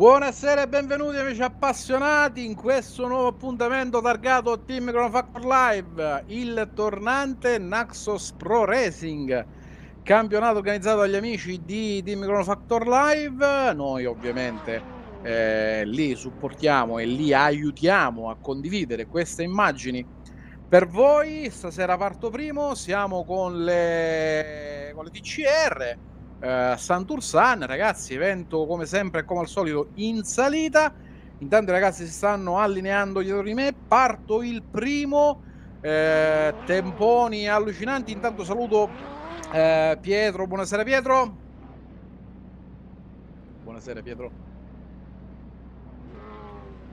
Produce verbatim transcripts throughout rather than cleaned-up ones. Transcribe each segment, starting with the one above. Buonasera e benvenuti amici appassionati in questo nuovo appuntamento targato Team Crono Factor Live, il tornante Naxos Pro Racing, campionato organizzato dagli amici di Team Crono Factor Live. Noi ovviamente eh, li supportiamo e li aiutiamo a condividere queste immagini per voi. Stasera parto primo, siamo con le, con le T C R. Uh, Saint-Ursanne, ragazzi, evento come sempre e come al solito in salita. Intanto i ragazzi si stanno allineando dietro di me, parto il primo, eh, temponi allucinanti. Intanto saluto eh, Pietro, buonasera Pietro. Buonasera Pietro.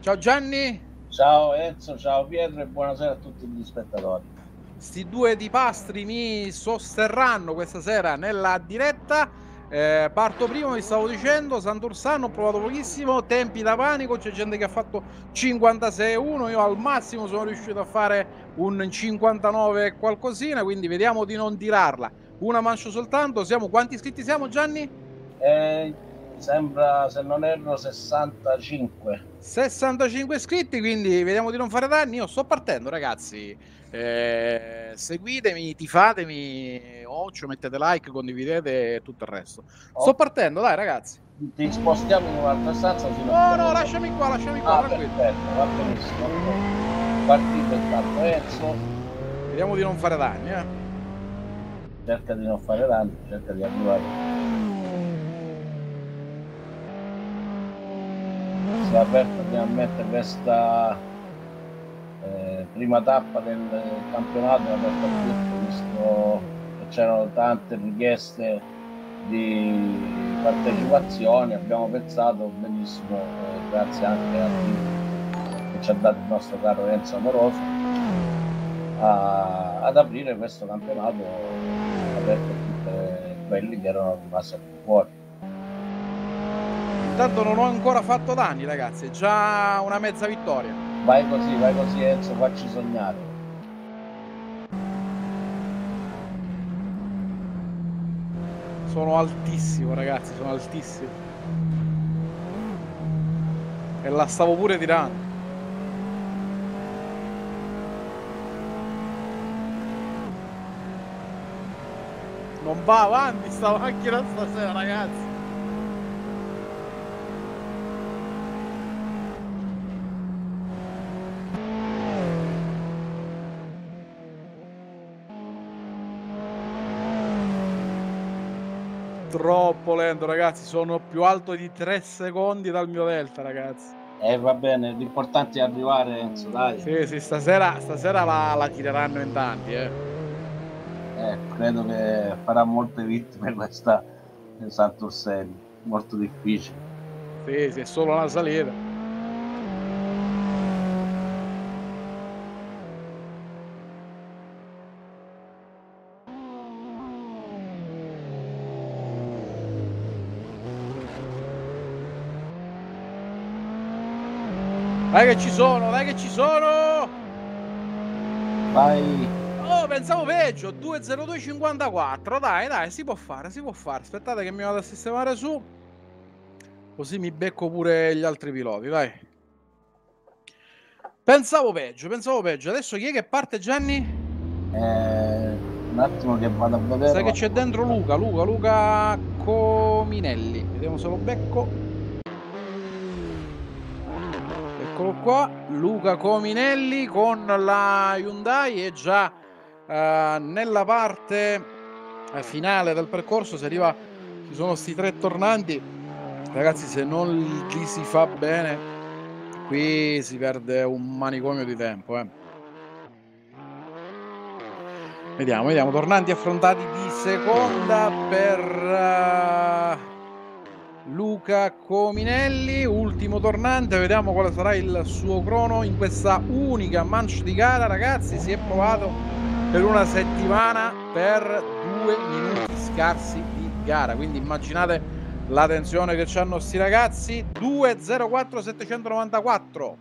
Ciao Gianni. Ciao Enzo, ciao Pietro e buonasera a tutti gli spettatori. Sti due dipastri mi sosterranno questa sera nella diretta. eh, Parto primo, vi stavo dicendo, Saint-Ursanne, ho provato pochissimo, tempi da panico, c'è gente che ha fatto cinquantasei uno, io al massimo sono riuscito a fare un cinquantanove qualcosina, quindi vediamo di non tirarla. Una mancia soltanto. Siamo, quanti iscritti siamo Gianni? Eh, sembra, se non erro, sessantacinque sessantacinque iscritti, quindi vediamo di non fare danni. Io sto partendo ragazzi. Eh, seguitemi, tifatemi, occhio, mettete like, condividete e tutto il resto. Oh. Sto partendo, dai ragazzi. Ti spostiamo in un'altra stanza. Fino no, a no, lasciami qua, lasciami qua. Ah, perfetto, va benissimo. Partito intanto Enzo. Vediamo di non fare danni. Eh. Cerca di non fare danni, cerca di arrivare. Si è aperto, andiamo a mettere questa prima tappa del campionato, visto che c'erano tante richieste di partecipazione, abbiamo pensato benissimo, eh, grazie anche a chi che ci ha dato il nostro caro Renzo Amoroso, a, ad aprire questo campionato aperto a tutti quelli che erano rimasti fuori. Intanto non ho ancora fatto danni ragazzi, già una mezza vittoria. Vai così, vai così Enzo, facci sognare. Sono altissimo ragazzi, sono altissimo. E la stavo pure tirando. Non va avanti sta macchina stasera ragazzi. Troppo lento ragazzi, sono più alto di tre secondi dal mio delta ragazzi. E eh, va bene, l'importante è arrivare Enzo, dai. Sì, sì, stasera, stasera la, la tireranno in tanti. Eh. Eh, credo che farà molte vittime questa Saint-Ursanne, molto difficile. Sì, sì, è solo una salita. Dai che ci sono, dai che ci sono! Vai! Oh, pensavo peggio, due zero due cinquantaquattro, dai, dai, si può fare, si può fare. Aspettate che mi vado a sistemare su, così mi becco pure gli altri piloti, vai. Pensavo peggio, pensavo peggio. Adesso chi è che parte Gianni? Eh, un attimo che vado a vedere. Sai che c'è dentro Luca, Luca, Luca Cominelli. Vediamo se lo becco. Eccolo qua, Luca Cominelli con la Hyundai è già eh, nella parte finale del percorso, si arriva, ci sono sti tre tornanti, ragazzi se non li si fa bene qui si perde un manicomio di tempo. Eh. Vediamo, vediamo, tornanti affrontati di seconda per... Uh... Luca Cominelli, ultimo tornante, vediamo quale sarà il suo crono in questa unica mancia di gara. Ragazzi, si è provato per una settimana per due minuti scarsi di gara, quindi immaginate la tensione che c'hanno sti ragazzi. Due zero quattro settecentonovantaquattro,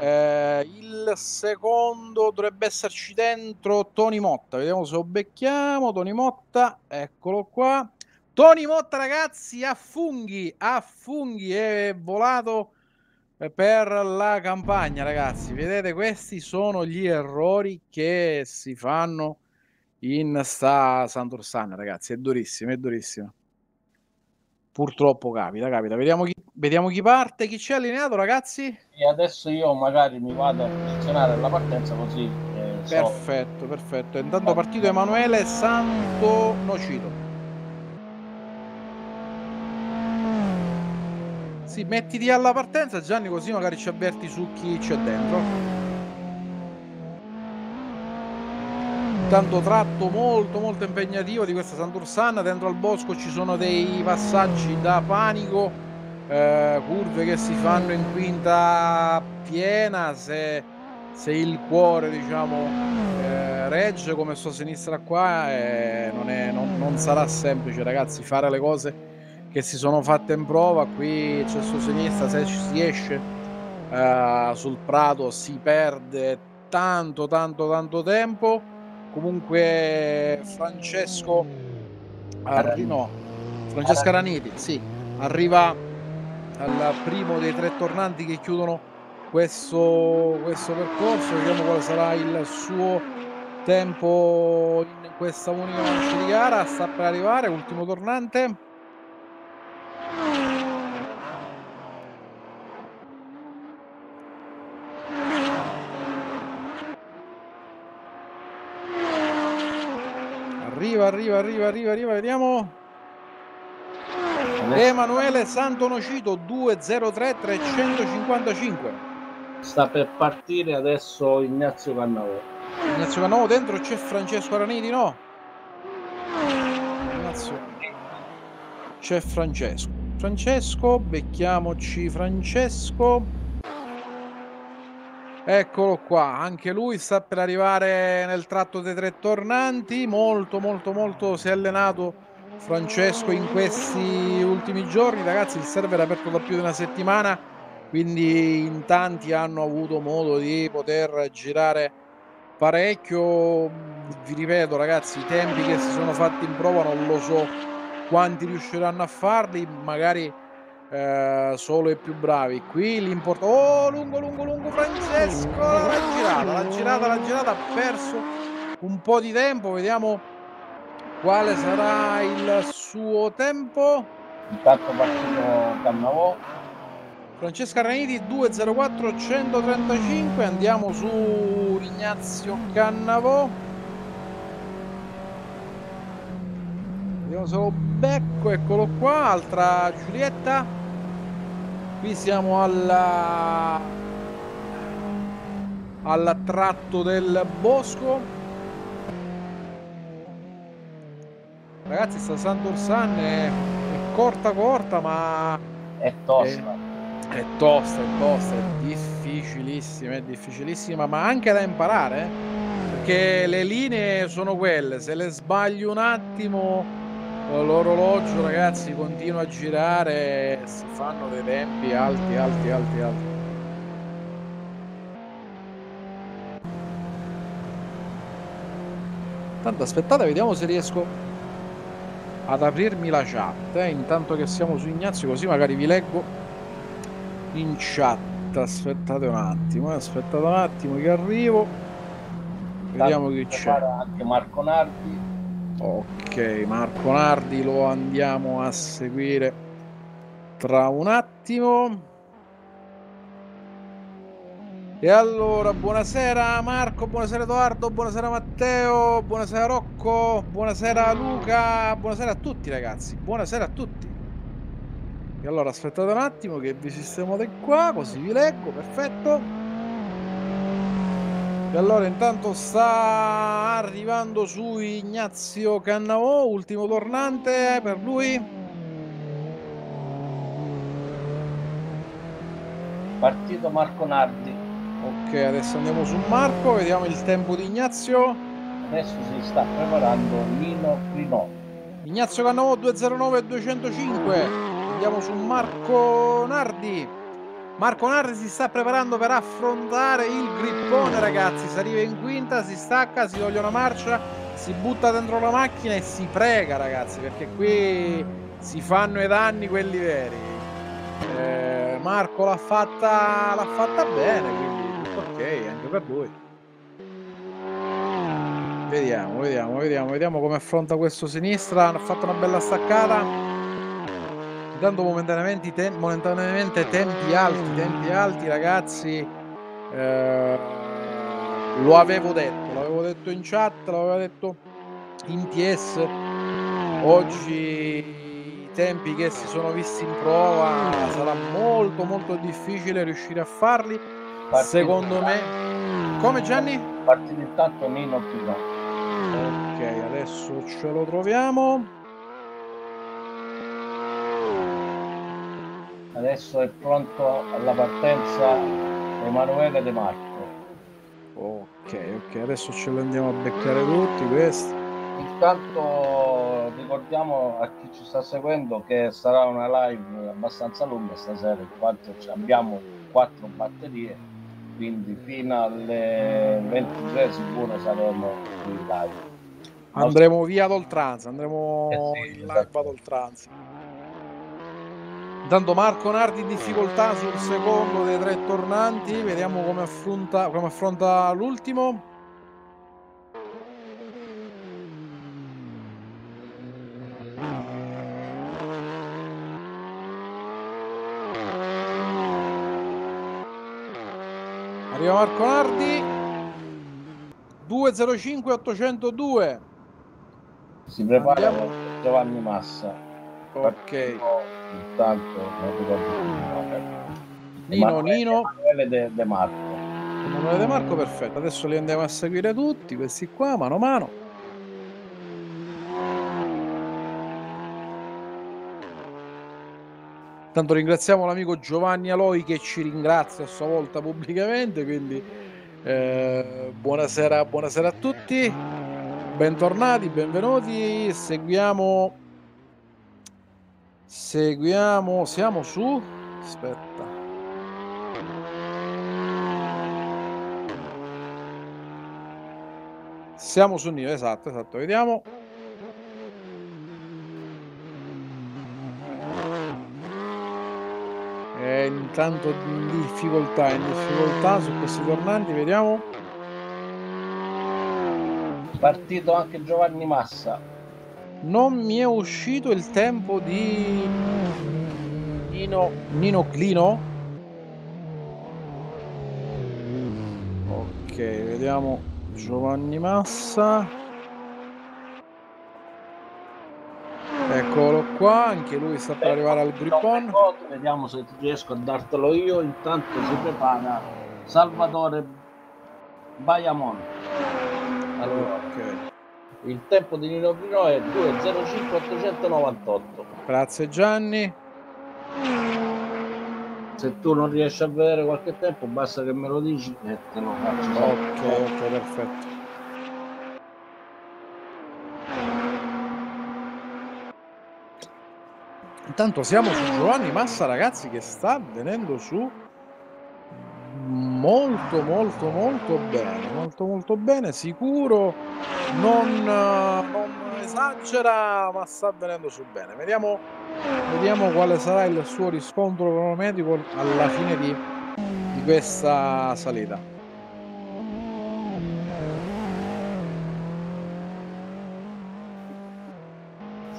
eh, il secondo dovrebbe esserci dentro Tony Motta, vediamo se lo becchiamo. Tony Motta, eccolo qua. Tony Motta, ragazzi, a funghi, a funghi, è volato per la campagna, ragazzi. Vedete, questi sono gli errori che si fanno in sta Saint-Ursanne, ragazzi. È durissimo, è durissimo. Purtroppo capita, capita. Vediamo chi, vediamo chi parte, chi ci ha allineato, ragazzi. E adesso io magari mi vado a posizionare alla partenza così. Eh, perfetto, so. perfetto. Intanto è partito Emanuele Santo Nocito. Sì, mettiti alla partenza, Gianni, così magari ci avverti su chi c'è dentro. Tanto tratto molto molto impegnativo di questa Saint-Ursanne. Dentro al bosco ci sono dei passaggi da panico, eh, curve che si fanno in quinta piena se, se il cuore, diciamo, eh, regge come sua sinistra qua, eh, non, è, non, non sarà semplice, ragazzi, fare le cose che si sono fatte in prova. Qui c'è su sinistra, se si esce uh, sul prato si perde tanto tanto tanto tempo. Comunque Francesco Arri, no, Francesca Raniti sì, arriva al primo dei tre tornanti che chiudono questo, questo percorso. Vediamo quale sarà il suo tempo in questa unica mancia di gara. Sta per arrivare, ultimo tornante. Arriva, arriva, arriva, arriva, arriva, vediamo. Emanuele Santonocito duecentotre trecentocinquantacinque. Sta per partire adesso Ignazio Cannavo. Ignazio Cannavo dentro, c'è Francesco Raniti, no? Ignazio. C'è Francesco. Francesco, becchiamoci Francesco. Eccolo qua, anche lui sta per arrivare nel tratto dei tre tornanti. Molto molto molto si è allenato Francesco in questi ultimi giorni, ragazzi. Il server è aperto da più di una settimana, quindi in tanti hanno avuto modo di poter girare parecchio. Vi ripeto, ragazzi, i tempi che si sono fatti in prova non lo so quanti riusciranno a farli, magari Eh, solo i più bravi. Qui l'importo, oh, lungo lungo lungo Francesco, l'ha girata, l'ha girata, l'ha girata, ha perso un po' di tempo. Vediamo quale sarà il suo tempo. Intanto partito Cannavo. Francesca Raniti duecentoquattro centotrentacinque. Andiamo su Ignazio Cannavo, vediamo se lo becco. Eccolo qua, altra Giulietta. Qui siamo alla... al tratto del bosco. Ragazzi, sta Saint-Ursanne è... è corta corta, ma è tosta. È... è tosta, è tosta, è difficilissima, è difficilissima, ma anche da imparare, eh? Perché le linee sono quelle, se le sbaglio un attimo l'orologio, ragazzi, continua a girare, si fanno dei tempi alti, alti, alti, alti. Tanto aspettate, vediamo se riesco ad aprirmi la chat, eh, intanto che siamo su Ignazio, così magari vi leggo in chat. Aspettate un attimo, eh, aspettate un attimo che arrivo. Vediamo chi c'è. Anche Marco Nardi. Ok, Marco Nardi lo andiamo a seguire tra un attimo. E allora, buonasera Marco, buonasera Edoardo, buonasera Matteo, buonasera Rocco, buonasera Luca, buonasera a tutti, ragazzi, buonasera a tutti. E allora aspettate un attimo che vi sistemate qua, così vi leggo, perfetto. E allora intanto sta arrivando su Ignazio Cannavo, ultimo tornante per lui. Partito Marco Nardi. Ok, adesso andiamo su Marco, vediamo il tempo di Ignazio. Adesso si sta preparando Nino Prino. Ignazio Cannavo duecentonove duecentocinque. Andiamo su Marco Nardi. Marco Nardi si sta preparando per affrontare il grippone, ragazzi. Si arriva in quinta, si stacca, si toglie una marcia, si butta dentro la macchina e si prega, ragazzi, perché qui si fanno i danni quelli veri. eh, Marco l'ha fatta l'ha fatta bene, quindi tutto ok anche per lui. Vediamo, vediamo, vediamo, vediamo come affronta questo sinistra. Ha fatto una bella staccata, dando momentaneamente, te momentaneamente tempi alti, tempi alti ragazzi. Eh, lo avevo detto, l'avevo detto in chat, l'avevo detto in T S. Oggi i tempi che si sono visti in prova sarà molto molto difficile riuscire a farli. Partito secondo me. Come Gianni? Partito intanto Nino Pino. Ok, adesso ce lo troviamo. Adesso è pronto alla partenza Emanuele De Marco. Ok, ok, adesso ce lo andiamo a beccare tutti questi. Intanto ricordiamo a chi ci sta seguendo che sarà una live abbastanza lunga stasera, in quanto abbiamo quattro batterie, quindi fino alle ventitré sicuro saremo in live. Andremo via ad oltranza, andremo eh sì, in live ad oltranza. Intanto Marco Nardi in difficoltà sul secondo dei tre tornanti, vediamo come affronta, come affronta l'ultimo. Arriva Marco Nardi, duecentocinque ottocentodue. Si prepara Giovanni Massa. Ok. Intanto Nino, Nino Emanuele De Marco. Emanuele De Marco, perfetto. Adesso li andiamo a seguire tutti questi qua, mano a mano. Intanto ringraziamo l'amico Giovanni Aloi che ci ringrazia a sua volta pubblicamente. Quindi eh, buonasera, buonasera a tutti, bentornati, benvenuti. Seguiamo. Seguiamo, siamo su, aspetta. Siamo su Nino, esatto, esatto, vediamo. E intanto in difficoltà, in difficoltà su questi tornanti, vediamo. Partito anche Giovanni Massa. Non mi è uscito il tempo di Nino, Nino Clino. Ok, vediamo Giovanni Massa. Eccolo qua, anche lui sta per arrivare al grippon. Vediamo se riesco a dartelo io. Intanto si prepara Salvatore Baiamon. Allora, ok. Il tempo di Nino Pino è duecentocinque ottocentonovantotto. Grazie Gianni. Se tu non riesci a vedere qualche tempo, basta che me lo dici e te lo faccio. Ok, ok, perfetto. Intanto siamo su Giovanni Massa, ragazzi, che sta venendo su molto molto molto bene, molto molto bene, sicuro, non, non esagera, ma sta venendo su bene. Vediamo, vediamo quale sarà il suo riscontro cronometrico alla fine di, di questa salita.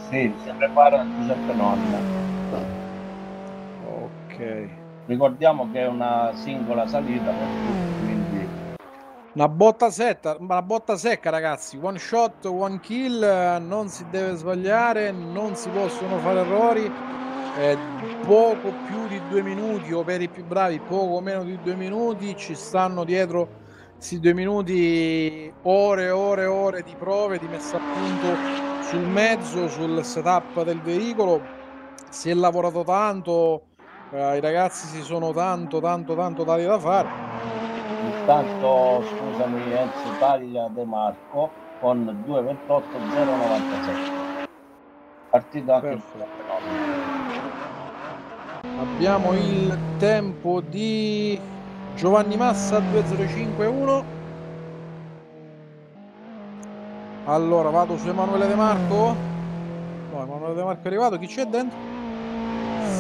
Sì, si prepara Giuseppe Nonna. Ok. Ricordiamo che è una singola salita per tutti, quindi una botta secca, una botta secca ragazzi, one shot, one kill, non si deve sbagliare, non si possono fare errori, eh, poco più di due minuti o per i più bravi poco meno di due minuti, ci stanno dietro questi due minuti ore e ore e ore di prove, di messa a punto sul mezzo, sul setup del veicolo, si è lavorato tanto. Uh, I ragazzi si sono tanto, tanto, tanto dati da fare. Intanto, scusami Enzo, taglia De Marco con duecentoventotto zero novantasette. Partita anche il Fratellone. Abbiamo il tempo di Giovanni Massa, duecentocinquantuno. Allora vado su Emanuele De Marco. No, Emanuele De Marco è arrivato. Chi c'è dentro?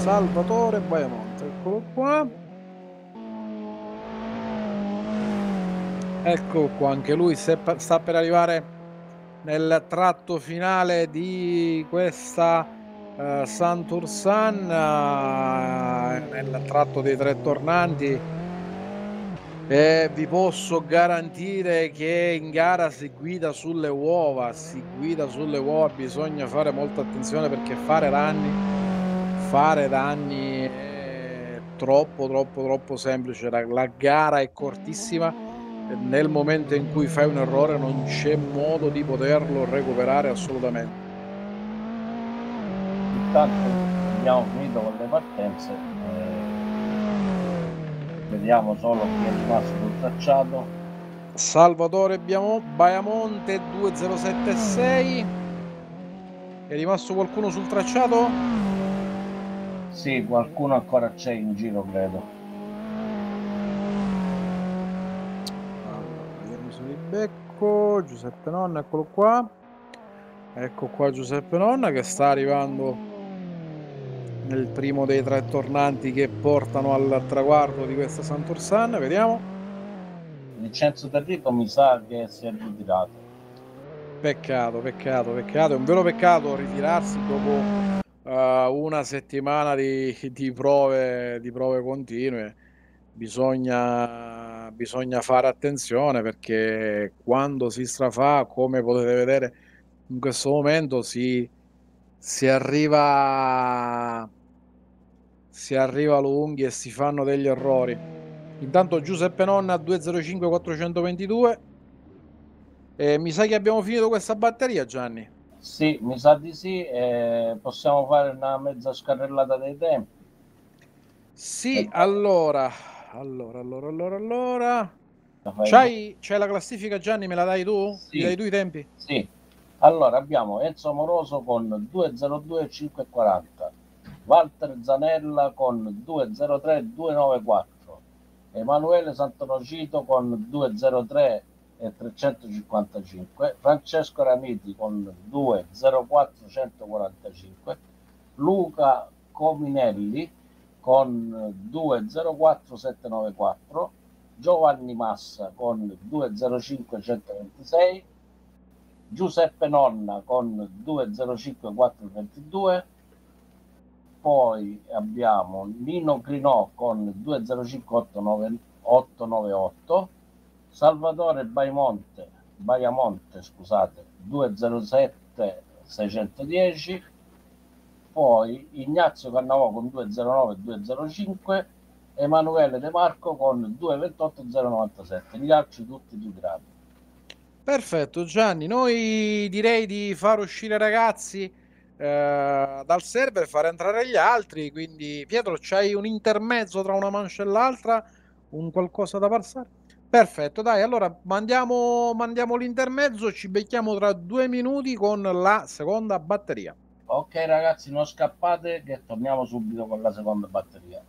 Salvatore Baiamonte. Eccolo qua. Ecco qua, anche lui sta per arrivare nel tratto finale di questa uh, Saint-Ursanne, uh, nel tratto dei tre tornanti, e vi posso garantire che in gara si guida sulle uova, si guida sulle uova, bisogna fare molta attenzione perché fare danni, fare danni è troppo troppo troppo semplice, la, la gara è cortissima. Nel momento in cui fai un errore non c'è modo di poterlo recuperare assolutamente. Intanto abbiamo finito con le partenze, eh, vediamo solo chi è rimasto sul tracciato. Salvatore Baiamonte duemilasettantasei. È rimasto qualcuno sul tracciato? Sì, qualcuno ancora c'è in giro, credo. Becco Giuseppe Nonna, eccolo qua, ecco qua Giuseppe Nonna che sta arrivando nel primo dei tre tornanti che portano al traguardo di questa Saint-Ursanne. Vediamo, Vincenzo Tarrico mi sa che si è ritirato, peccato, peccato, peccato, è un vero peccato ritirarsi dopo uh, una settimana di, di, prove, di prove continue. Bisogna, bisogna fare attenzione perché quando si strafà, come potete vedere in questo momento, si, si arriva si arriva lunghi e si fanno degli errori. Intanto Giuseppe Nonna duecentocinque quattrocentoventidue, e mi sa che abbiamo finito questa batteria, Gianni. Sì, mi sa di sì, eh, possiamo fare una mezza scarrellata dei tempi. Sì, allora, allora, allora, allora, allora. C'hai la classifica, Gianni, me la dai tu? Sì. Mi dai tu i tempi? Sì. Allora, abbiamo Enzo Moroso con due zero due cinque quaranta, Walter Zanella con due zero tre duecentonovantaquattro, Emanuele Santonocito con due zero tre trecentocinquantacinque, Francesco Ramiti con due zero quattro centoquarantacinque, Luca Cominelli con due zero quattro settecentonovantaquattro, Giovanni Massa con due zero cinque centoventisei, Giuseppe Nonna con due zero cinque quattrocentoventidue, poi abbiamo Nino Crinò con due zero cinque ottocentonovantotto, Salvatore Baiamonte, Baiamonte scusate, due zero sette seicentodieci, poi Ignazio Cannavo con due zero nove duecentocinque, Emanuele De Marco con due ventotto zero novantasette, gli altri tutti ritirati. Perfetto Gianni, noi direi di far uscire ragazzi eh, dal server, far entrare gli altri, quindi Pietro c'hai un intermezzo tra una mancia e l'altra, un qualcosa da passare? Perfetto, dai, allora mandiamo, mandiamo l'intermezzo, ci becchiamo tra due minuti con la seconda batteria. Ok ragazzi, non scappate che torniamo subito con la seconda batteria.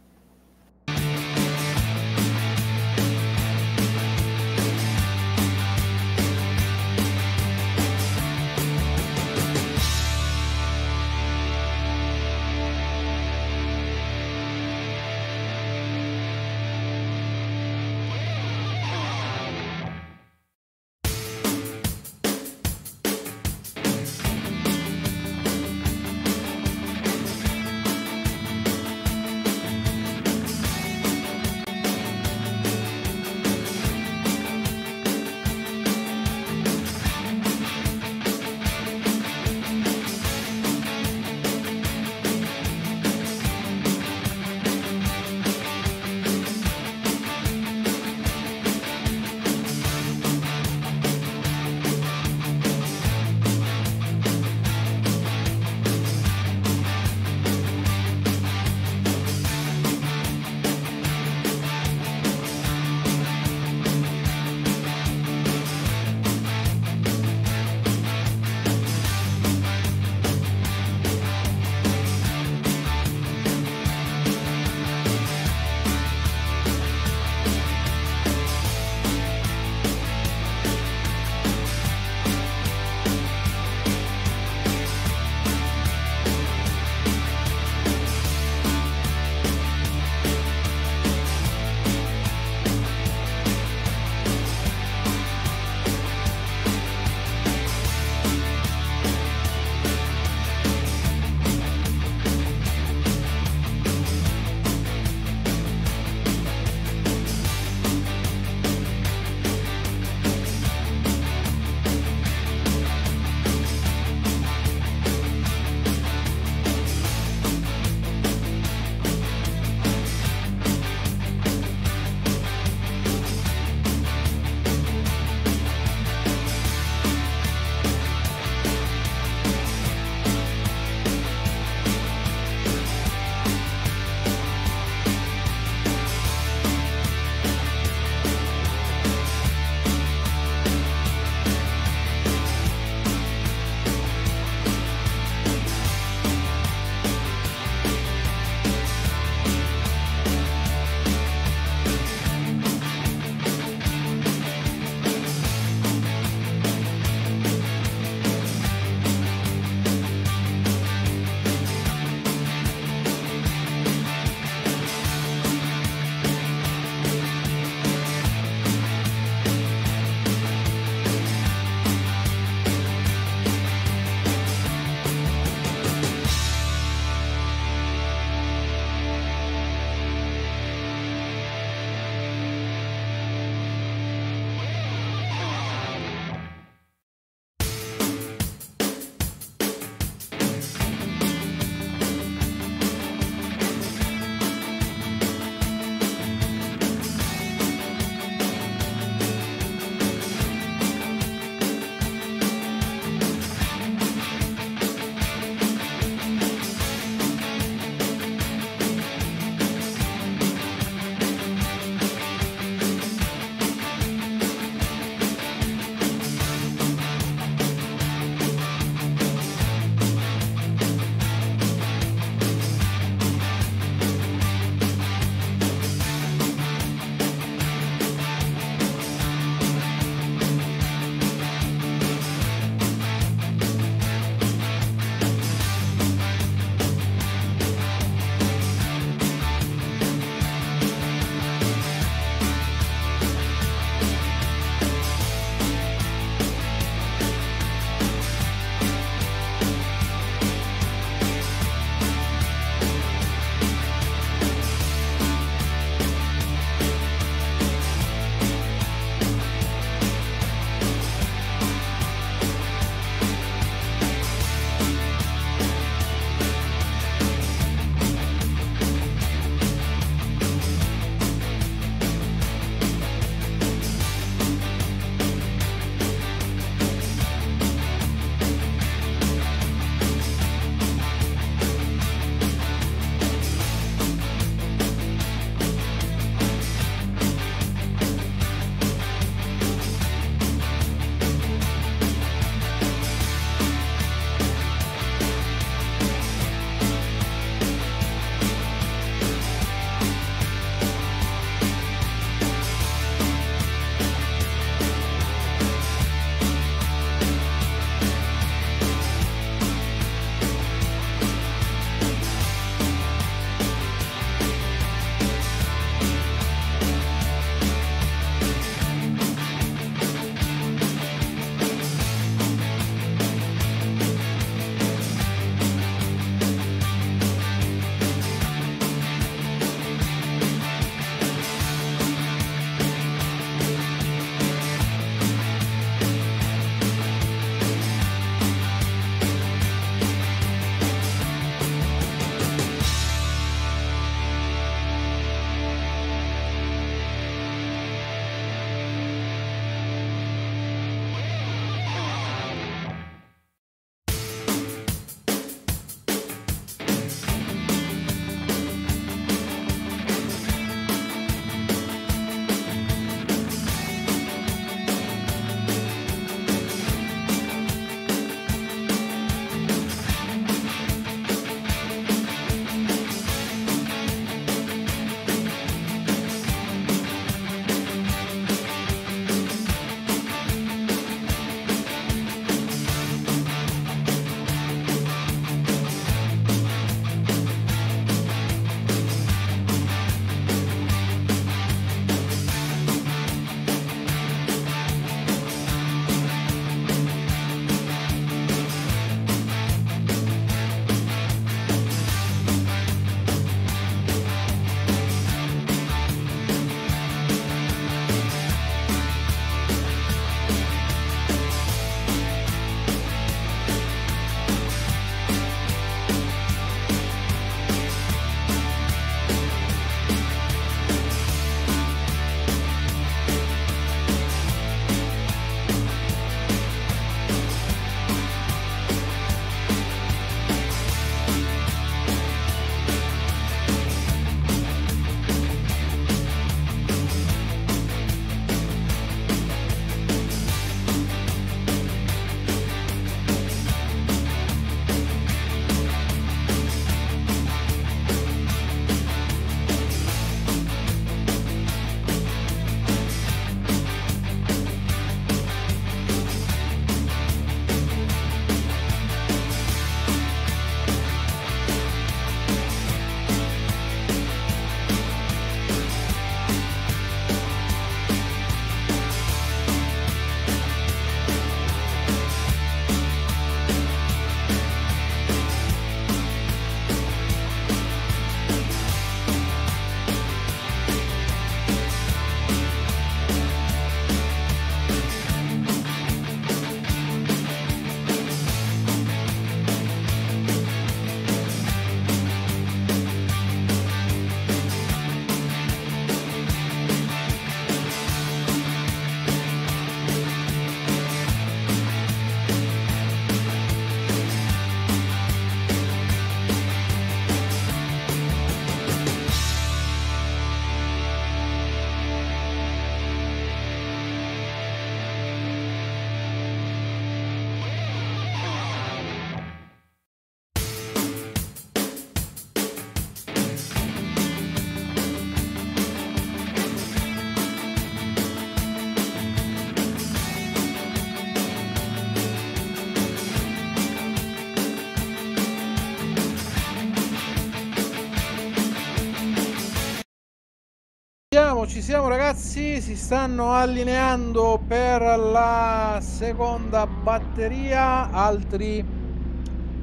ci siamo ragazzi, si stanno allineando per la seconda batteria altri,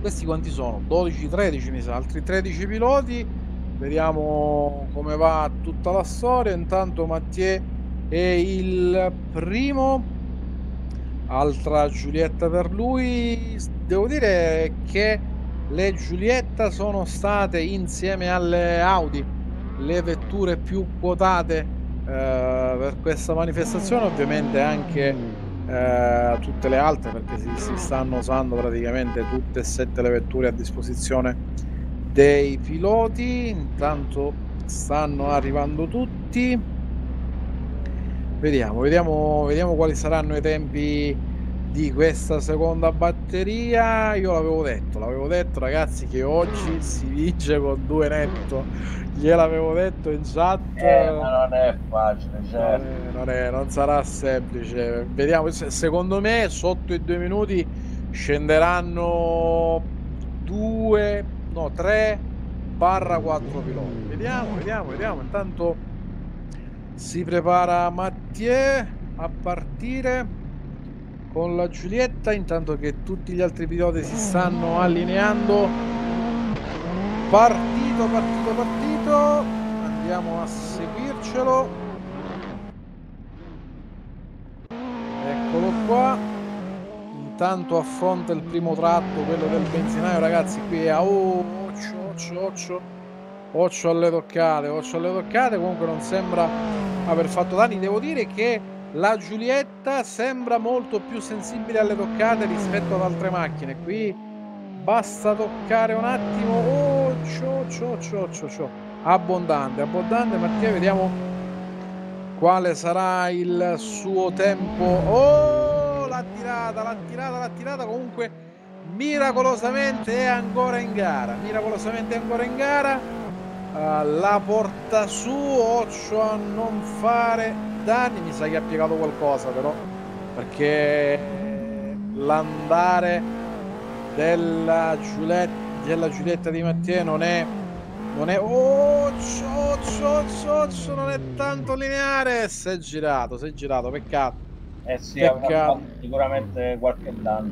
questi quanti sono? dodici tredici mi sa, altri tredici piloti. Vediamo come va tutta la storia. Intanto Mathieu è il primo, altra Giulietta per lui. Devo dire che le Giulietta sono state insieme alle Audi le vetture più quotate eh, per questa manifestazione, ovviamente anche eh, tutte le altre, perché si, si stanno usando praticamente tutte e sette le vetture a disposizione dei piloti. Intanto stanno arrivando tutti, vediamo, vediamo, vediamo quali saranno i tempi di questa seconda batteria. Io l'avevo detto, l'avevo detto ragazzi che oggi si vince con due netto, gliel'avevo detto in chat. Eh, ma non è facile, certo. eh, non, è, non sarà semplice. Vediamo, secondo me sotto i due minuti scenderanno due, no, tre barra quattro piloti. Vediamo, vediamo, vediamo. Intanto si prepara Mathieu a partire con la Giulietta, intanto che tutti gli altri piloti si stanno allineando. Partito, partito, partito, andiamo a seguircelo. Eccolo qua. Intanto affronta il primo tratto, quello del benzinaio, ragazzi. Qui è a occio, occio, occio, occio alle toccate, occio alle toccate. Comunque non sembra aver fatto danni. Devo dire che la Giulietta sembra molto più sensibile alle toccate rispetto ad altre macchine. Qui basta toccare un attimo. Oh, ciò, ciò, ciò, ciò, ciò. Abbondante, abbondante. Mattia, vediamo quale sarà il suo tempo. Oh, l'ha tirata, l'ha tirata, l'ha tirata. Comunque, miracolosamente è ancora in gara. Miracolosamente è ancora in gara. Uh, la porta su. Occio a non fare danni, mi sa che ha piegato qualcosa però, perché l'andare della Giulietta, della Giulietta di Mattia non è non è oh, ciò, ciò, ciò, ciò, non è tanto lineare. Si è girato, si è girato, peccato. Eh sì, peccato. Sicuramente qualche danno.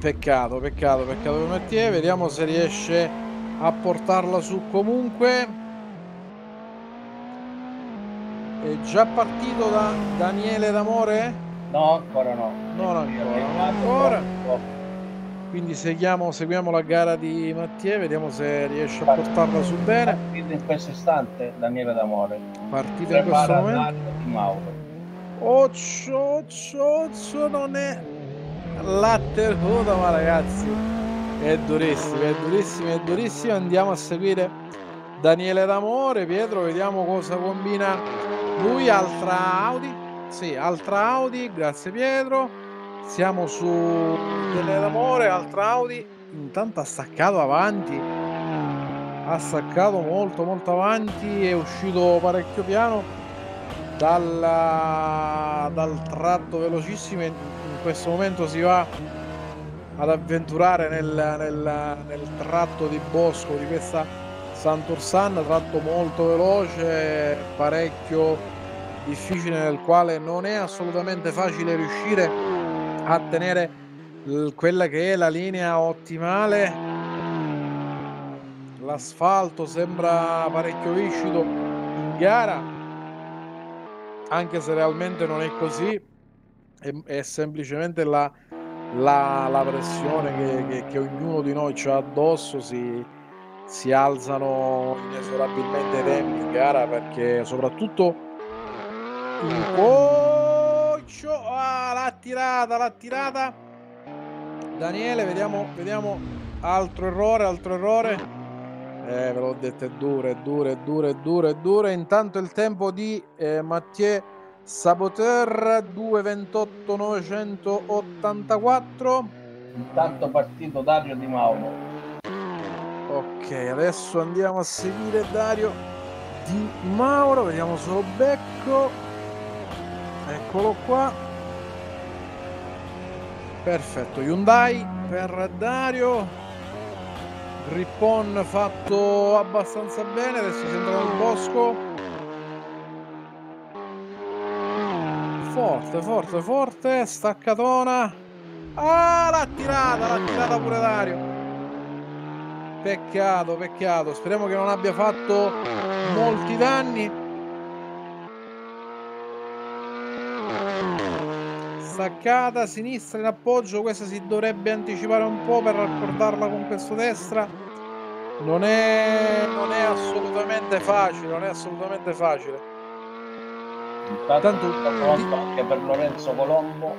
Peccato, peccato, peccato per Mattia. Vediamo se riesce a portarla su comunque. È già partito da Daniele D'Amore? No, ancora no. Non ancora, non ancora. Quindi seguiamo, seguiamo la gara di Mathieu, vediamo se riesce a portarla su bene. Partito in questo istante Daniele D'Amore. Partito in questo momento. Dario Di Mauro. Occio, occio, occio, non è la terza, ma ragazzi è durissima, è durissima, è durissima. Andiamo a seguire Daniele D'Amore. Pietro, vediamo cosa combina lui. Altra Audi, sì, altra Audi, grazie Pietro. Siamo su Daniele D'Amore, altra Audi. Intanto ha staccato avanti, ha staccato molto molto avanti, è uscito parecchio piano dalla, dal tratto velocissimo. In questo momento si va ad avventurare nel, nel, nel tratto di bosco di questa Saint-Ursanne, tratto molto veloce, parecchio difficile, nel quale non è assolutamente facile riuscire a tenere quella che è la linea ottimale. L'asfalto sembra parecchio viscido in gara, anche se realmente non è così, è, è semplicemente la, la, la pressione che, che, che ognuno di noi ha addosso. si si alzano inesorabilmente i tempi in gara, perché soprattutto il coach ah, l'ha tirata, l'ha tirata Daniele. Vediamo, vediamo, altro errore, altro errore. Eh, ve l'ho detto, è dura, è dura, è dura, è dura, è dura. Intanto il tempo di eh, Mathieu Saboteur, due ventotto novecentottantaquattro. Intanto partito Dario Di Mauro. Ok, adesso andiamo a seguire Dario Di Mauro, vediamo se lo becco. Eccolo qua. Perfetto, Hyundai per Dario. Rippon fatto abbastanza bene, adesso si entra nel bosco. forte, forte, forte, staccatona. Ah, l'ha tirata, l'ha tirata pure Dario. Peccato, peccato. Speriamo che non abbia fatto molti danni. Staccata, sinistra in appoggio. Questa si dovrebbe anticipare un po' per raccordarla con questo destra. Non è, non è assolutamente facile, non è assolutamente facile. Intanto tutta pronta anche per Lorenzo Colombo.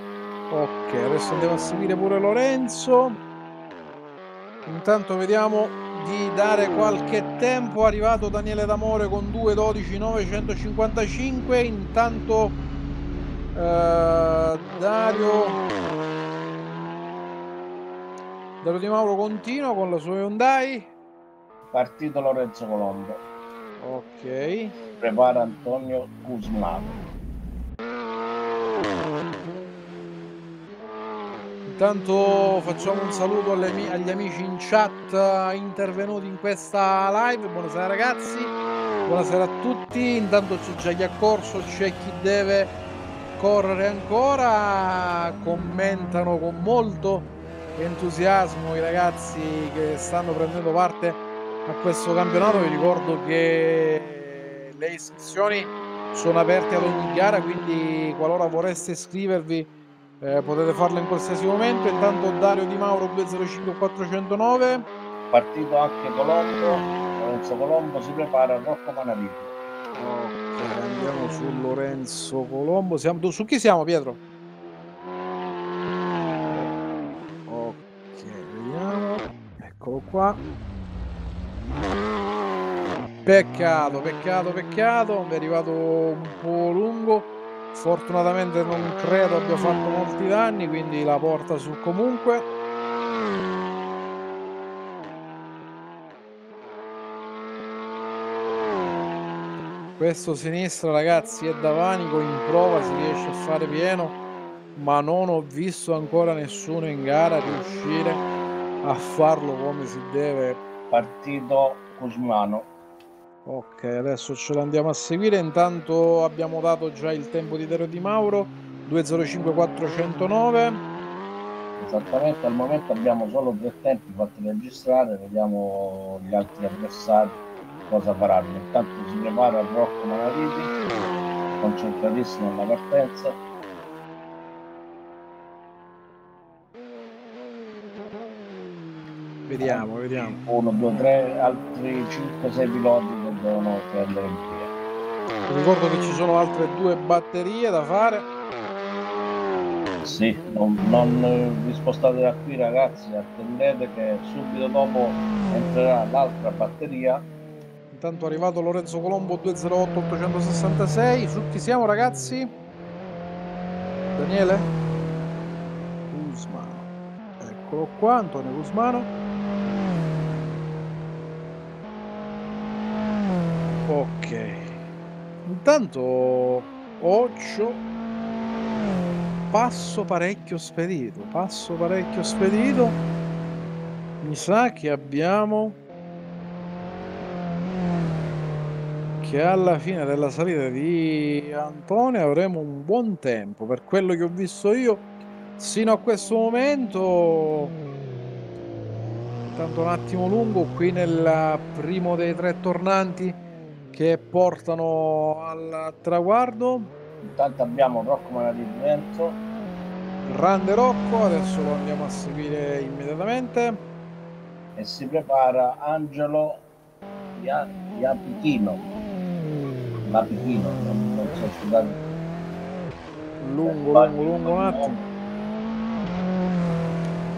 Ok, adesso andiamo a seguire pure Lorenzo. Intanto vediamo di dare qualche tempo. È arrivato Daniele D'Amore con due dodici novecentocinquantacinque. Intanto eh, Dario Dario Di Mauro continua con la sua Hyundai. Partito Lorenzo Colombo. Ok, prepara Antonio Guzmano. Intanto facciamo un saluto alle, agli amici in chat intervenuti in questa live. Buonasera ragazzi, buonasera a tutti. Intanto c'è già chi ha corso, c'è chi deve correre ancora. Commentano con molto entusiasmo i ragazzi che stanno prendendo parte a questo campionato. Vi ricordo che le iscrizioni sono aperte ad ogni gara, quindi qualora vorreste iscrivervi Eh, potete farlo in qualsiasi momento. Intanto Dario Di Mauro due zero cinque quattrocentonove. Partito anche Colombo. Lorenzo Colombo si prepara. Rocco Manariti. Ok, andiamo su Lorenzo Colombo. Siamo, su chi siamo, Pietro? Ok, vediamo. Eccolo qua. Peccato, peccato, peccato. Mi è arrivato un po' lungo. Fortunatamente non credo abbia fatto molti danni, quindi la porta su comunque. Questo sinistra ragazzi è da panico, in prova si riesce a fare pieno, ma non ho visto ancora nessuno in gara riuscire a farlo come si deve. Partito Cusmano. Ok, adesso ce l'andiamo a seguire. Intanto abbiamo dato già il tempo di Dario Di Mauro due zero cinque quattrocentonove. Esattamente, al momento abbiamo solo due tempi fatti registrare. Vediamo gli altri avversari cosa faranno. Intanto si prepara Rocco Manariti, concentratissimo alla partenza. Vediamo, vediamo. uno, due, tre, altri cinque sei piloti che devono prendere in piedi. Ricordo che ci sono altre due batterie da fare. Sì, non, non vi spostate da qui ragazzi, attendete che subito dopo entrerà l'altra batteria. Intanto è arrivato Lorenzo Colombo due zero otto ottocentosessantasei. Su chi siamo ragazzi? Daniele? Guzmano. Eccolo qua, Antonio Guzmano. Ok, intanto Occio, passo parecchio spedito, passo parecchio spedito, mi sa che abbiamo, che alla fine della salita di Antonio avremo un buon tempo, per quello che ho visto io, sino a questo momento. Intanto un attimo lungo qui nel primo dei tre tornanti che portano al traguardo. Intanto abbiamo Rocco Manariti dentro. Grande Rocco, adesso lo andiamo a seguire immediatamente. E si prepara Angelo Iapichino. Iapichino, non so scusate. Lungo, lungo, lungo un attimo.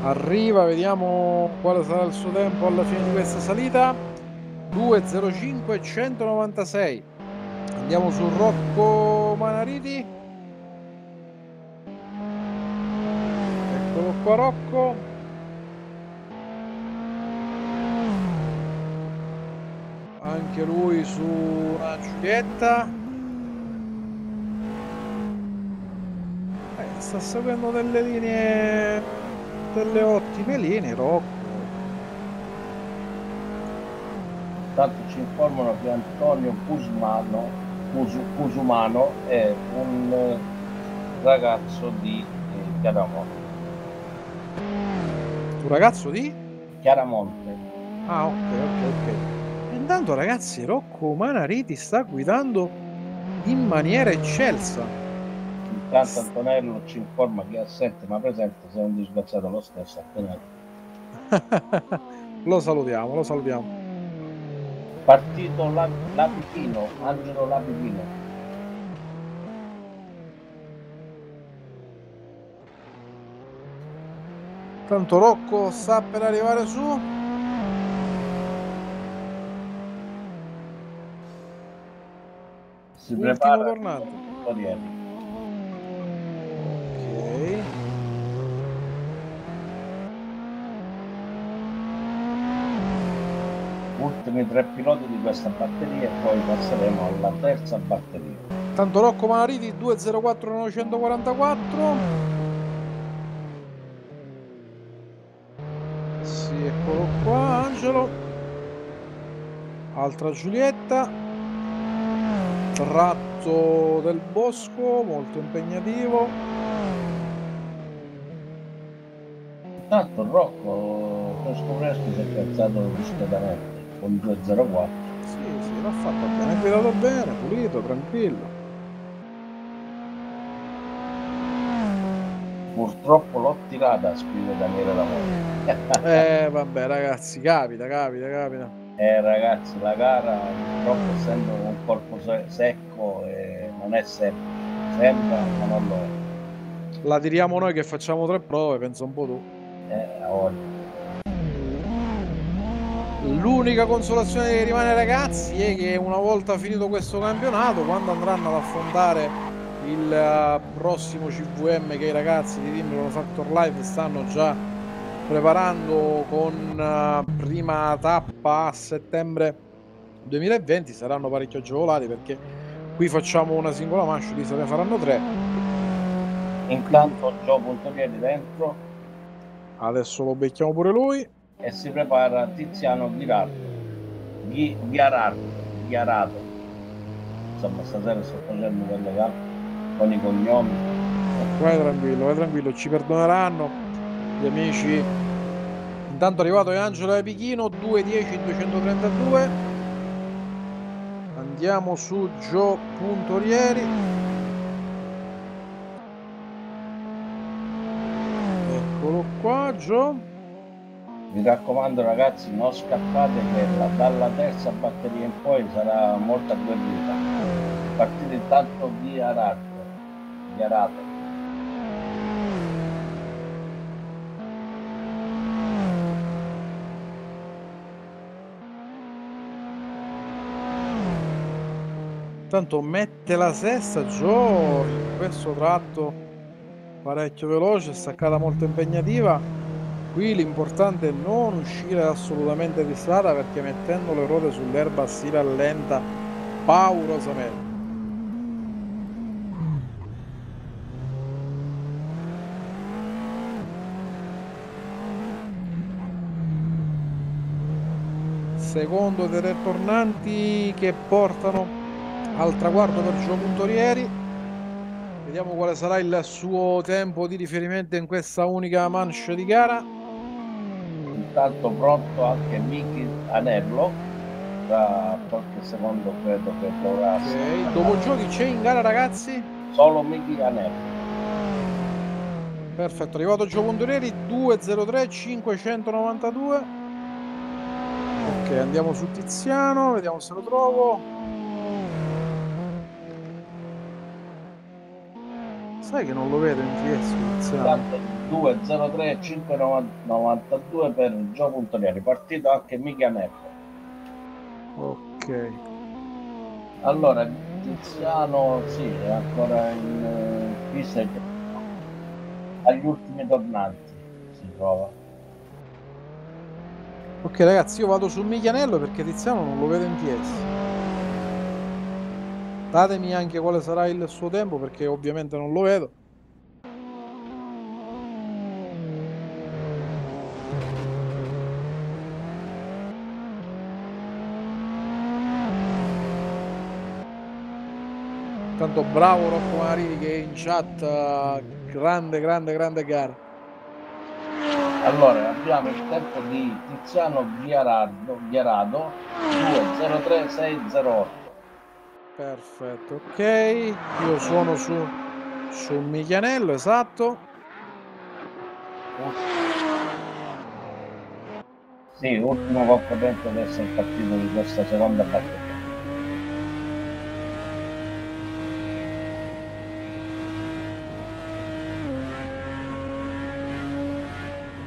Arriva, vediamo quale sarà il suo tempo alla fine di questa salita. due zero cinque centonovantasei. Andiamo su Rocco Manariti. Eccolo qua Rocco. Anche lui su una Giulietta. Eh, sta seguendo delle linee, delle ottime linee Rocco. Tanto ci informano che Antonio Cusumano, Cus, Cusumano è un ragazzo di eh, Chiaramonte. Un ragazzo di? Chiaramonte. Ah, ok, ok, ok. E intanto, ragazzi, Rocco Manariti sta guidando in maniera eccelsa. Intanto Antonello ci informa che è assente ma presente, se non disgraziato lo stesso Antonello. Lo salutiamo, lo salutiamo. Partito Lapitino, Angelo Lapitino. Tanto Rocco sta per arrivare su. Si prepara tornando. Ok. Ultimi tre piloti di questa batteria e poi passeremo alla terza batteria. Tanto Rocco Manariti duecentoquarantaquattro novecentoquarantaquattro. Eccolo qua Angelo, altra Giulietta, tratto del bosco molto impegnativo. Intanto Rocco questo resto si è piazzato discretamente con due zero quattro. Sì, sì, l'ha fatto bene, è guidato bene, pulito, tranquillo. Purtroppo l'ho tirata, scrive Daniele D'Amore. Eh vabbè ragazzi, capita, capita, capita. Eh ragazzi, la gara purtroppo essendo un corpo secco eh, non è semplice, sembra ma non lo è. La tiriamo noi che facciamo tre prove, pensa un po' tu. Eh, a voglia. L'unica consolazione che rimane ragazzi è che una volta finito questo campionato, quando andranno ad affrontare il prossimo C V M che i ragazzi di Team Crono Factor Live stanno già preparando con prima tappa a settembre duemilaventi, saranno parecchio agevolati perché qui facciamo una singola mancia, lì se ne faranno tre. Intanto Gio Puntorieri dentro, adesso lo becchiamo pure lui e si prepara Tiziano Ghiarato Ghi, Ghiarato Ghiarato. Insomma stasera sto facendo delle gambe con i cognomi. Vai tranquillo, vai tranquillo, ci perdoneranno gli amici. Intanto è arrivato Angelo Epichino due dieci duecentotrentadue. Andiamo su Gio Puntorieri eccolo qua Gio. Mi raccomando ragazzi, non scappate che la, dalla terza batteria in poi sarà molta guerrita. Partite intanto via Rato. Chiarato. Tanto mette la sesta Gio in questo tratto parecchio veloce, staccata molto impegnativa. Qui l'importante è non uscire assolutamente di strada perché mettendo le ruote sull'erba si rallenta paurosamente. Secondo dei ritornanti che portano al traguardo per Gio Puntorieri. Vediamo quale sarà il suo tempo di riferimento in questa unica mancia di gara. Intanto pronto anche Miki Anello, da qualche secondo credo che dovrà essere. Ok, dopo Gio chi c'è in gara ragazzi? Solo Miki Anello. Perfetto, arrivato Gio Puntorieri duecentotre cinquecentonovantadue. Ok, andiamo su Tiziano, vediamo se lo trovo. Sai che non lo vedo in G S Tiziano. duecentotre cinquecentonovantadue per Gio Puntorieri, partito anche Miki Anello. Ok. Allora, Tiziano sì, è ancora in pista eh, agli ultimi tornanti si trova. Ok ragazzi, io vado su Miki Anello perché Tiziano non lo vedo in P S. Datemi anche quale sarà il suo tempo perché ovviamente non lo vedo. Tanto bravo Rocco Manariti che è in chat, grande grande grande gara. Allora abbiamo il tempo di Tiziano Viarado, Viarado due zero tre sei zero otto. Perfetto, ok, io sono su, su Miki Anello, esatto. Sì, ultimo competente ad essere partito di questa seconda parte.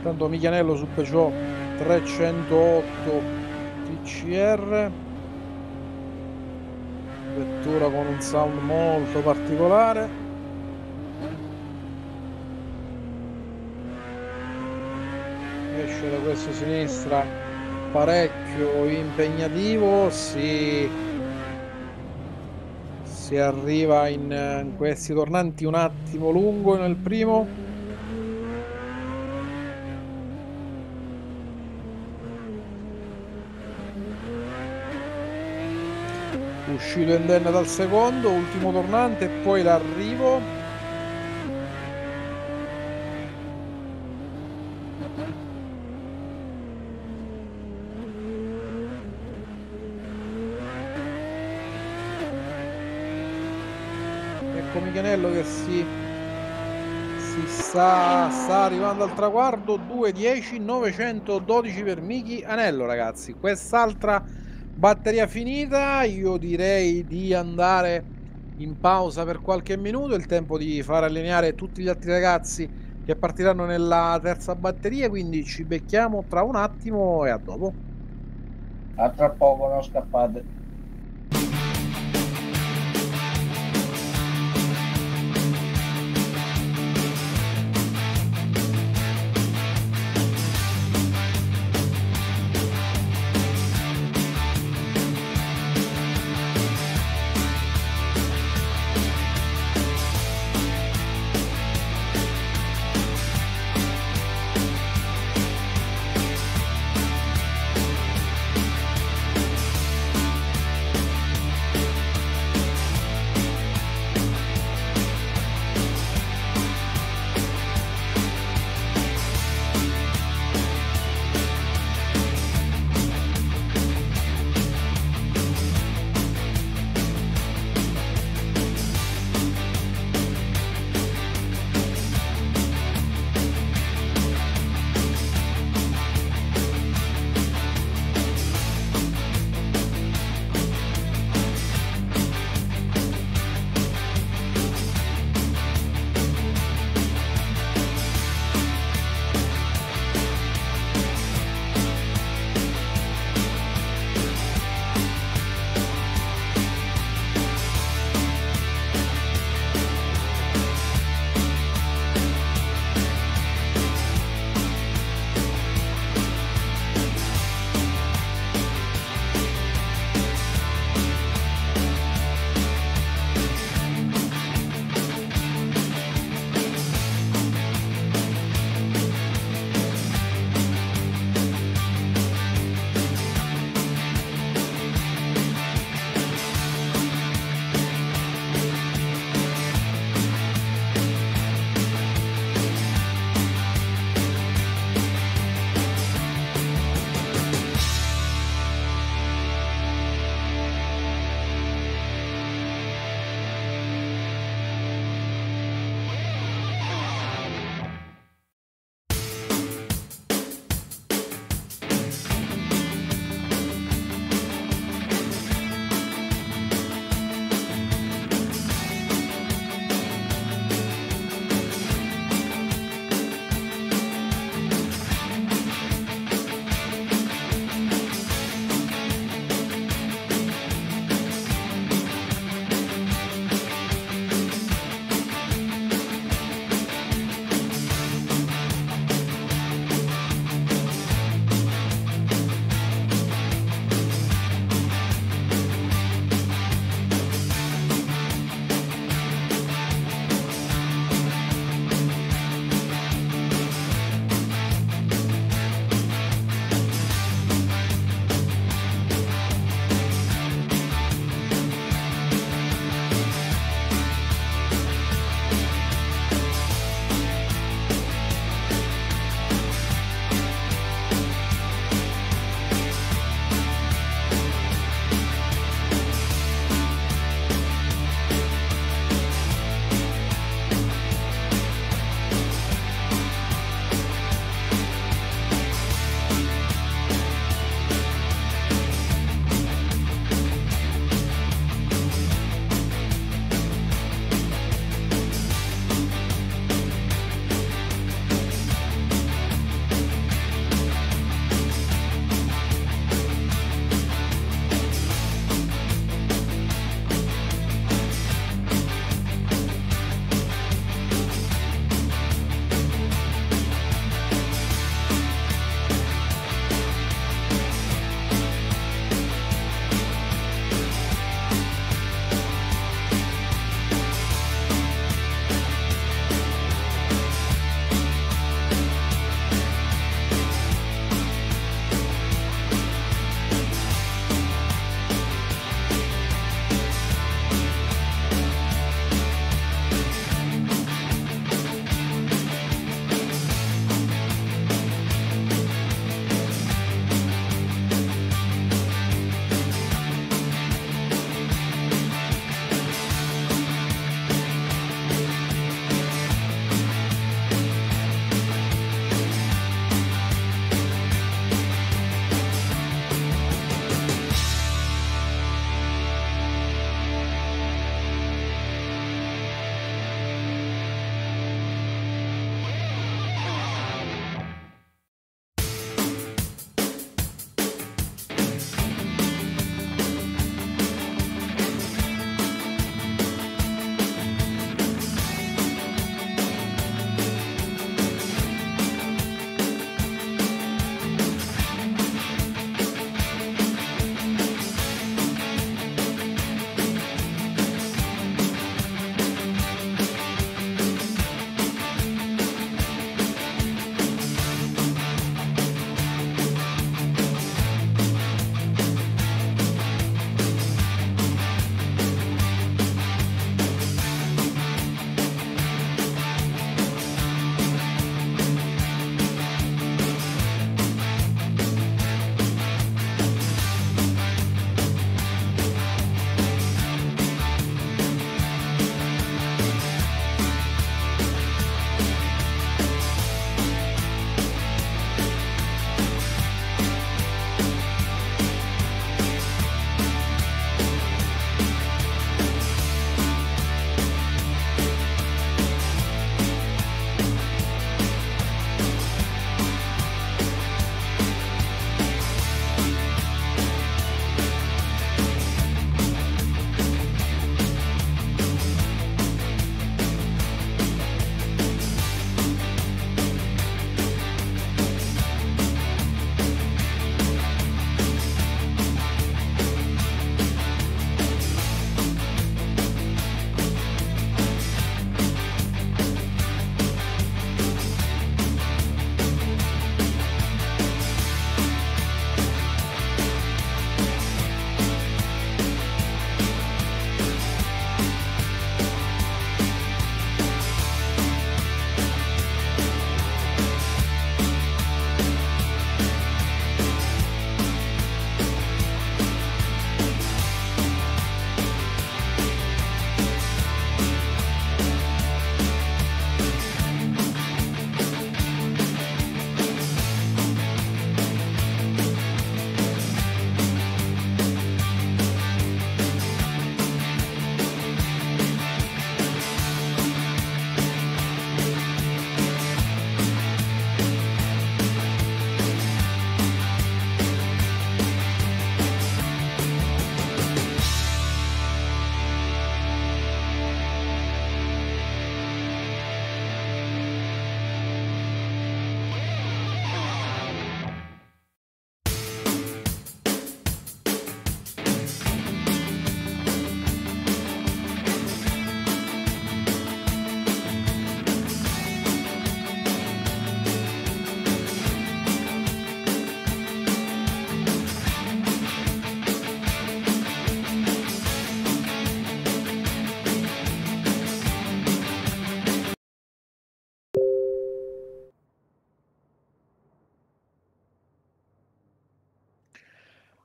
Tanto Miki Anello su Peugeot trecentootto T C R, vettura con un sound molto particolare. Esce da questo sinistra parecchio impegnativo, si, si arriva in, in questi tornanti un attimo lungo nel primo. Uscito indenne dal secondo, ultimo tornante e poi l'arrivo. Ecco Miki Anello che si, si sta, sta arrivando al traguardo. Due dieci novecentododici per Miki Anello, ragazzi. Quest'altra batteria finita, io direi di andare in pausa per qualche minuto, il tempo di far allenare tutti gli altri ragazzi che partiranno nella terza batteria, quindi ci becchiamo tra un attimo e a dopo. A tra poco, non scappate.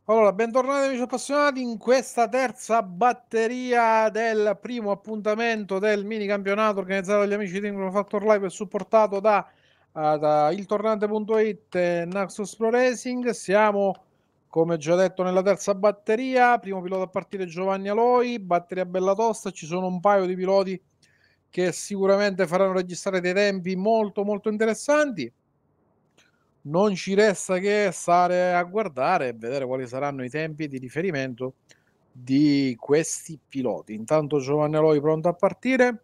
Allora, bentornati amici appassionati in questa terza batteria del primo appuntamento del mini campionato organizzato dagli amici di Team Crono Factor Live e supportato da, uh, da iltornante punto it e Naxos Pro Racing. Siamo, come già detto, nella terza batteria. Primo pilota a partire Giovanni Aloi, batteria bella tosta. Ci sono un paio di piloti che sicuramente faranno registrare dei tempi molto molto interessanti. Non ci resta che stare a guardare e vedere quali saranno i tempi di riferimento di questi piloti. Intanto Giovanni Aloi pronto a partire.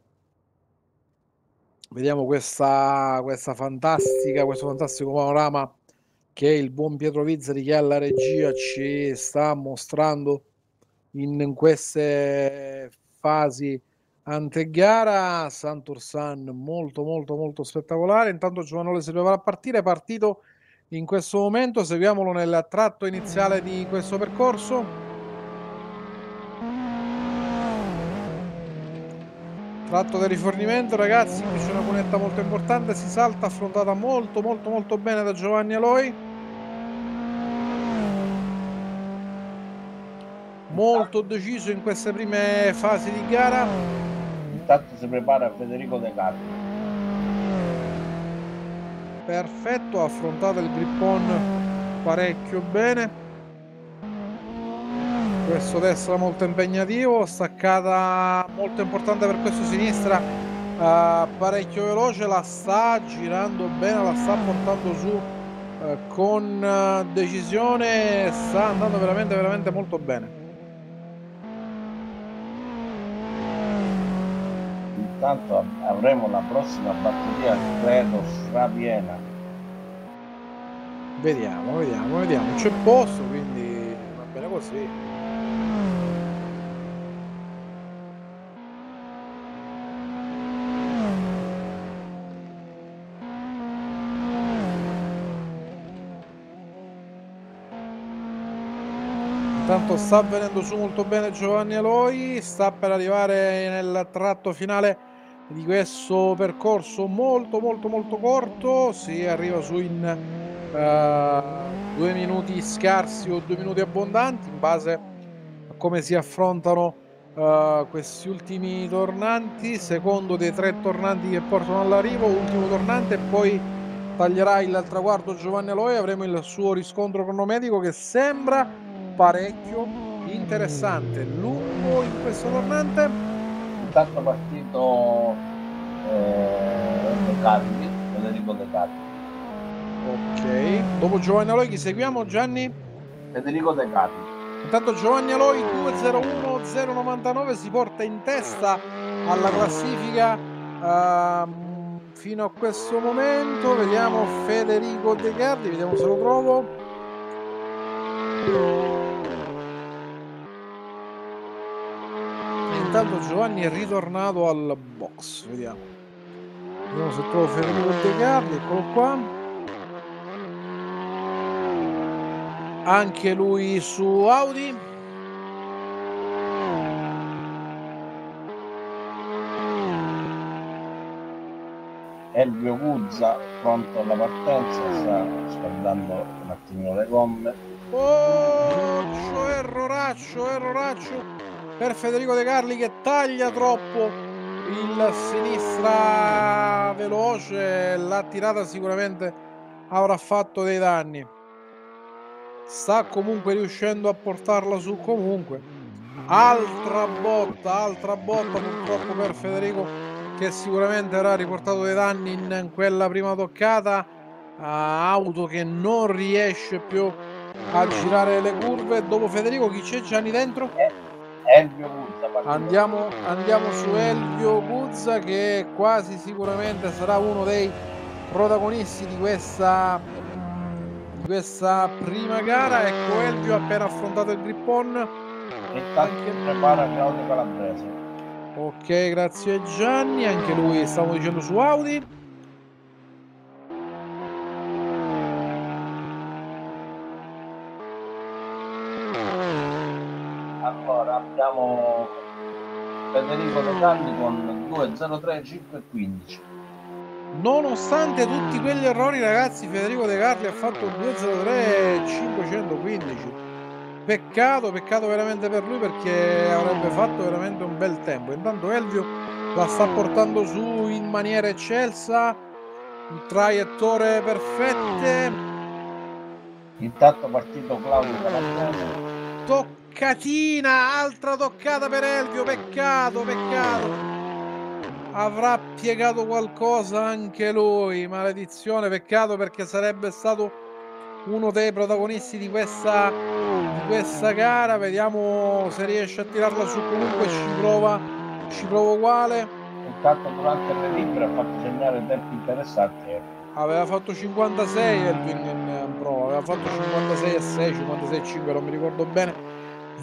Vediamo questa, questa fantastica, questo fantastico panorama che il buon Pietro Vizzari, che alla regia ci sta mostrando in queste fasi antegara. Saint-Ursanne molto molto molto spettacolare. Intanto Giovanni si prepara a partire, è partito in questo momento, seguiamolo nel tratto iniziale di questo percorso. Tratto del rifornimento, ragazzi, qui c'è una cunetta molto importante, si salta, affrontata molto molto molto bene da Giovanni Aloi. Molto deciso in queste prime fasi di gara. Intanto si prepara Federico De Carli. Perfetto, ha affrontato il grippon parecchio bene. Questo destra molto impegnativo, staccata molto importante per questo sinistra, eh, parecchio veloce, la sta girando bene, la sta portando su eh, con eh, decisione, sta andando veramente veramente molto bene. Intanto avremo la prossima batteria, credo, strapiena. Vediamo, vediamo, vediamo. C'è posto, quindi va bene così. Intanto sta venendo su molto bene Giovanni Aloi, sta per arrivare nel tratto finale di questo percorso molto molto molto corto. Si arriva su in uh, due minuti scarsi o due minuti abbondanti in base a come si affrontano uh, questi ultimi tornanti. Secondo dei tre tornanti che portano all'arrivo, ultimo tornante, e poi taglierà il traguardo Giovanni Aloi. Avremo il suo riscontro cronometrico che sembra parecchio interessante, lungo in questo tornante. Intanto è partito eh, De Carli, Federico De Carli. Ok, dopo Giovanni Aloi chi seguiamo, Gianni? Federico De Carli. Intanto Giovanni Aloi due zero uno zero novantanove si porta in testa alla classifica uh, fino a questo momento. Vediamo Federico De Carli, vediamo se lo trovo. Intanto Giovanni è ritornato al box, vediamo, vediamo se trovo Federico De Carli, eccolo qua, anche lui su Audi. Elvio Guzza pronto alla partenza, sta scaldando un attimino le gomme. Oh, erroraccio, erroraccio per Federico De Carli che taglia troppo il sinistra veloce, la tirata sicuramente avrà fatto dei danni, sta comunque riuscendo a portarla su comunque. Altra botta, altra botta purtroppo per Federico che sicuramente avrà riportato dei danni in quella prima toccata. Auto che non riesce più a girare le curve. Dopo Federico chi c'è, Gianni, dentro? Elvio Guzza, andiamo, andiamo su Elvio Guzza che quasi sicuramente sarà uno dei protagonisti di questa, di questa prima gara. Ecco Elvio appena affrontato il grippon e anche prepara Claudio Calabrese. Ok, grazie Gianni, anche lui stavo dicendo su Audi. Abbiamo Federico De Carli con due zero tre cinque quindici. Nonostante tutti quegli errori, ragazzi, Federico De Carli ha fatto due zero tre cinquecentoquindici. Peccato, peccato veramente per lui, perché avrebbe fatto veramente un bel tempo. Intanto Elvio la sta portando su in maniera eccelsa, traiettorie perfette. Intanto partito Claudio Calabrese. Toccatina, altra toccata per Elvio, peccato, peccato. Avrà piegato qualcosa anche lui, maledizione, peccato, perché sarebbe stato uno dei protagonisti di questa, di questa gara. Vediamo se riesce a tirarla su, comunque ci prova, ci prova uguale. Intanto durante le libere ha fatto segnare tempi interessanti. Aveva fatto cinquantasei Elvin in prova, aveva fatto cinquantasei e sei, cinquantasei e cinque, non mi ricordo bene.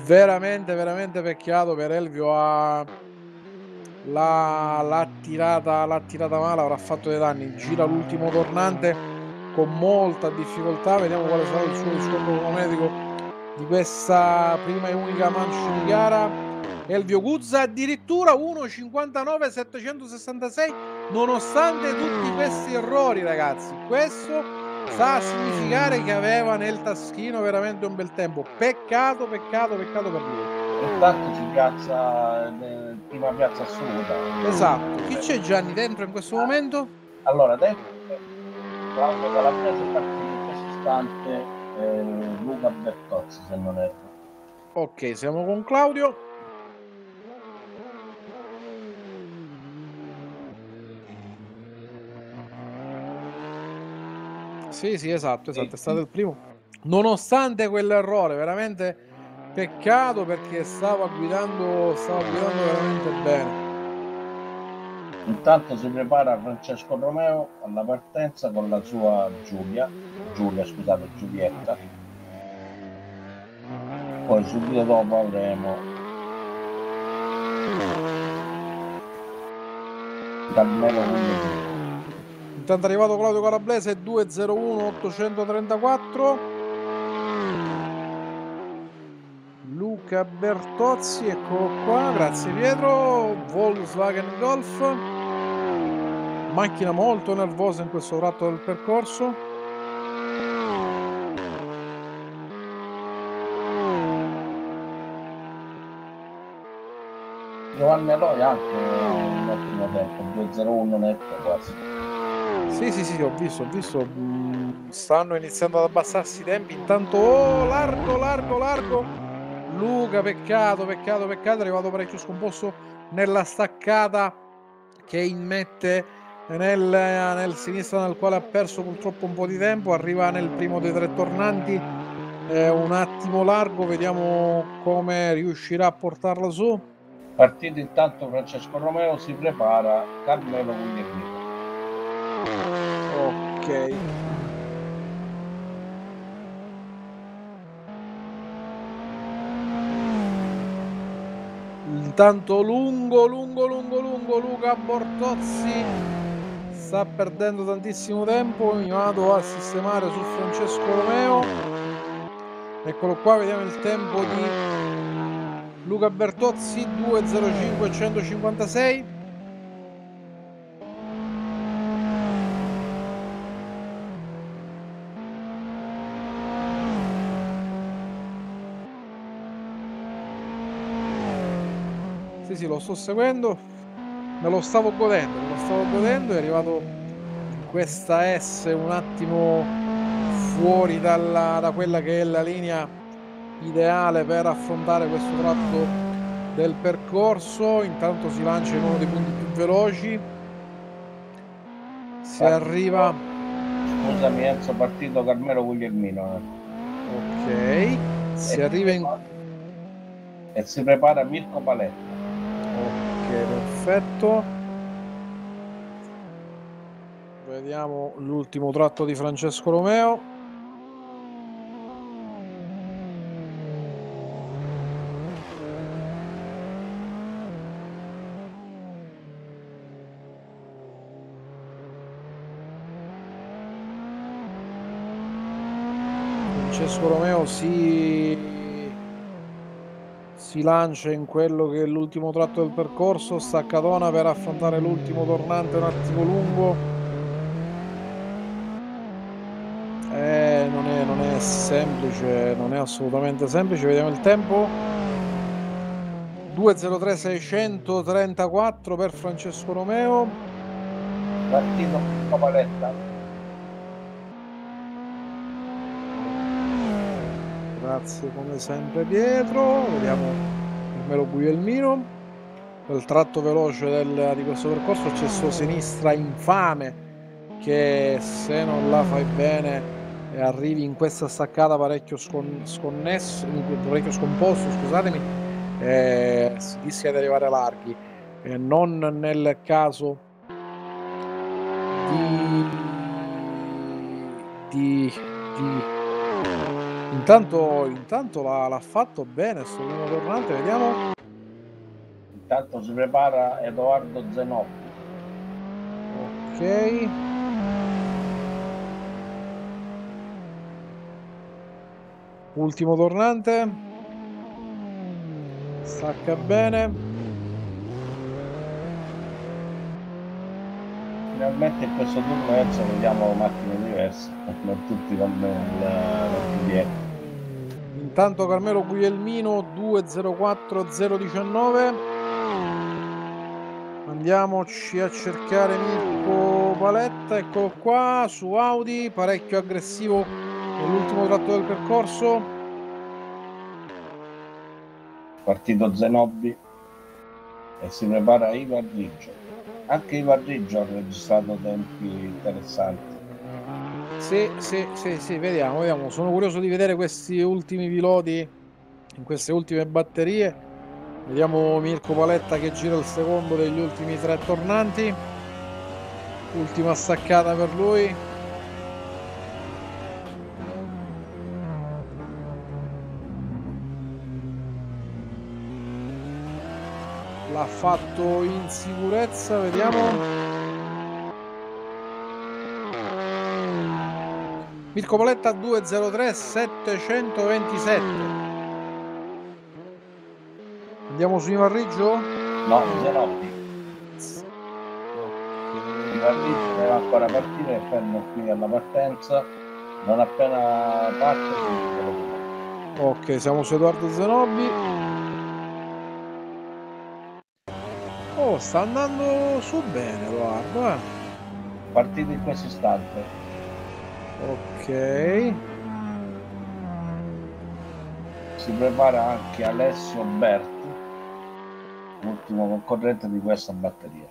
Veramente, veramente peccato per Elvio, ha... l'ha tirata, l'ha tirata male, avrà fatto dei danni. Gira l'ultimo tornante con molta difficoltà. Vediamo quale sarà il suo riscontro economico di questa prima e unica mancia di gara. Elvio Guzza addirittura uno cinquantanove settecentosessantasei, nonostante tutti questi errori, ragazzi. Questo sta a significare che aveva nel taschino veramente un bel tempo. Peccato, peccato, peccato per lui. Intanto ci piazza in prima piazza assoluta. Esatto. Chi c'è Gianni dentro in questo momento? Allora dentro Claudio Calabrese, partito in questo istante eh, Luca Bertozzi, se non erro. Ok, siamo con Claudio. Sì, sì, esatto, esatto, è stato il primo. Nonostante quell'errore, veramente peccato, perché stava guidando, stava guidando veramente bene. Intanto si prepara Francesco Romeo alla partenza con la sua Giulia, Giulia scusate, Giulietta. Poi subito dopo avremo Carmelo Guglielmino. Intanto è arrivato Claudio Calabrese, duecentouno ottocentotrentaquattro. Luca Bertozzi, eccolo qua, grazie Pietro. Volkswagen Golf, macchina molto nervosa in questo tratto del percorso. Giovanni Aloi anche un ottimo tempo, due zero uno netto quasi. Sì, sì, sì, ho visto, ho visto. Stanno iniziando ad abbassarsi i tempi. Intanto, oh, largo, largo, largo Luca, peccato, peccato, peccato, è arrivato parecchio scomposto nella staccata che immette nel, nel sinistro, nel quale ha perso purtroppo un po' di tempo. Arriva nel primo dei tre tornanti, eh, un attimo largo, vediamo come riuscirà a portarla su. Partito intanto Francesco Romeo, si prepara Carmelo Guglielmino. Ok. Intanto lungo, lungo, lungo, lungo Luca Bertozzi sta perdendo tantissimo tempo. Mi vado a sistemare su Francesco Romeo. Eccolo qua, vediamo il tempo di Luca Bertozzi, due zero cinque centocinquantasei. Sì, sì, lo sto seguendo, me lo stavo godendo, me lo stavo godendo, è arrivato questa S un attimo fuori dalla, da quella che è la linea ideale per affrontare questo tratto del percorso. Intanto si lancia in uno dei punti più veloci, si partito. Arriva... Scusami Enzo, partito Carmelo Guglielmino. Eh. Ok, si e arriva in... E si prepara Mirko Paletta. Perfetto, vediamo l'ultimo tratto di Francesco Romeo. Francesco Romeo si... si lancia in quello che è l'ultimo tratto del percorso, staccatona per affrontare l'ultimo tornante un attimo lungo. Eh, non è, non è semplice, non è assolutamente semplice. Vediamo il tempo: due zero tre seicentotrentaquattro per Francesco Romeo. Partito con paletta. Grazie come sempre Pietro. Vediamo Carmelo Guglielmino. Il tratto veloce del, di questo percorso c'è suo sinistra infame, che se non la fai bene e arrivi in questa staccata parecchio scon sconnesso, parecchio scomposto, scusatemi, eh, si rischia di arrivare larghi, eh, non nel caso di, di, di... intanto, intanto l'ha fatto bene sto primo tornante, vediamo, intanto si prepara Edoardo Zenoppi. Ok, ultimo tornante, stacca bene, finalmente in questo turno adesso vediamo macchine diverse, non tutti con il intanto Carmelo Guglielmino due zero quattro zero diciannove. Andiamoci a cercare Mirko Paletta, eccolo qua su Audi, parecchio aggressivo nell'ultimo tratto del percorso. Partito Zenobbi e si prepara Ivan Riggio. Anche Ivan Riggio ha registrato tempi interessanti. Sì, sì, sì, sì, vediamo, vediamo. Sono curioso di vedere questi ultimi piloti in queste ultime batterie. Vediamo Mirko Paletta che gira il secondo degli ultimi tre tornanti. Ultima staccata per lui. L'ha fatto in sicurezza, vediamo. Mirko Paletta due zero tre settecentoventisette. Andiamo su Ivan Riggio? No, Zenobbi. Ivan Riggio deve ancora partire, fermo qui alla partenza. Non appena parte. Ok, siamo su Edoardo Zenobbi. Oh, sta andando su bene, guarda. Eh. Partito in questo istante. Ok. Si prepara anche Alessio Berti, l'ultimo concorrente di questa batteria.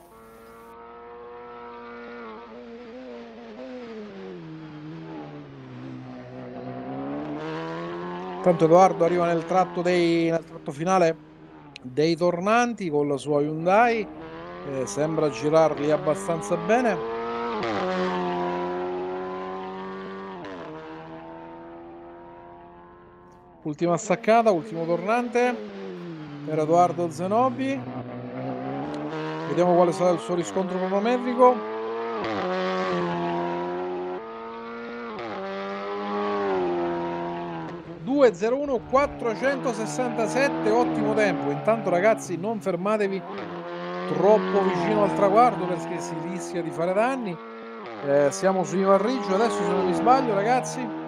Intanto Edoardo arriva nel tratto, dei, nel tratto finale dei tornanti con la sua Hyundai, eh, sembra girarli abbastanza bene. Ultima staccata, ultimo tornante per Edoardo Zenobbi. Vediamo quale sarà il suo riscontro cronometrico. Due zero uno quattrocentosessantasette, ottimo tempo. Intanto ragazzi non fermatevi troppo vicino al traguardo perché si rischia di fare danni. Eh, siamo su Ivan Riggio adesso se non mi sbaglio ragazzi.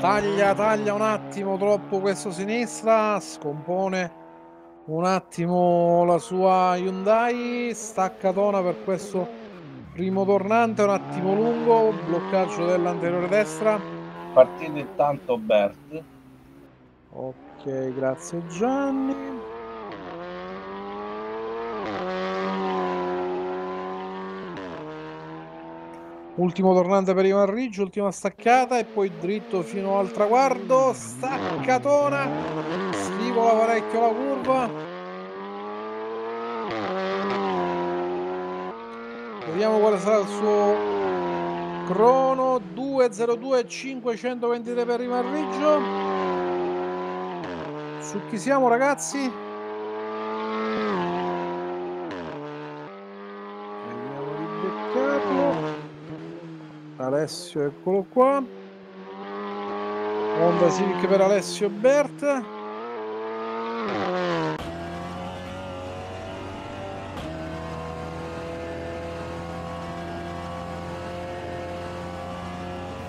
Taglia, taglia un attimo troppo questo sinistra, scompone un attimo la sua Hyundai, staccatona per questo primo tornante, un attimo lungo, bloccaggio dell'anteriore destra. Partito intanto Bert. Ok, grazie Gianni. Ultimo tornante per Ivan Riggio, ultima staccata e poi dritto fino al traguardo, staccatona, svivola parecchio la curva. Vediamo quale sarà il suo crono, due zero due cinquecentoventitré per Ivan Riggio. Su chi siamo ragazzi? Alessio, eccolo qua. Honda Civic per Alessio Berta.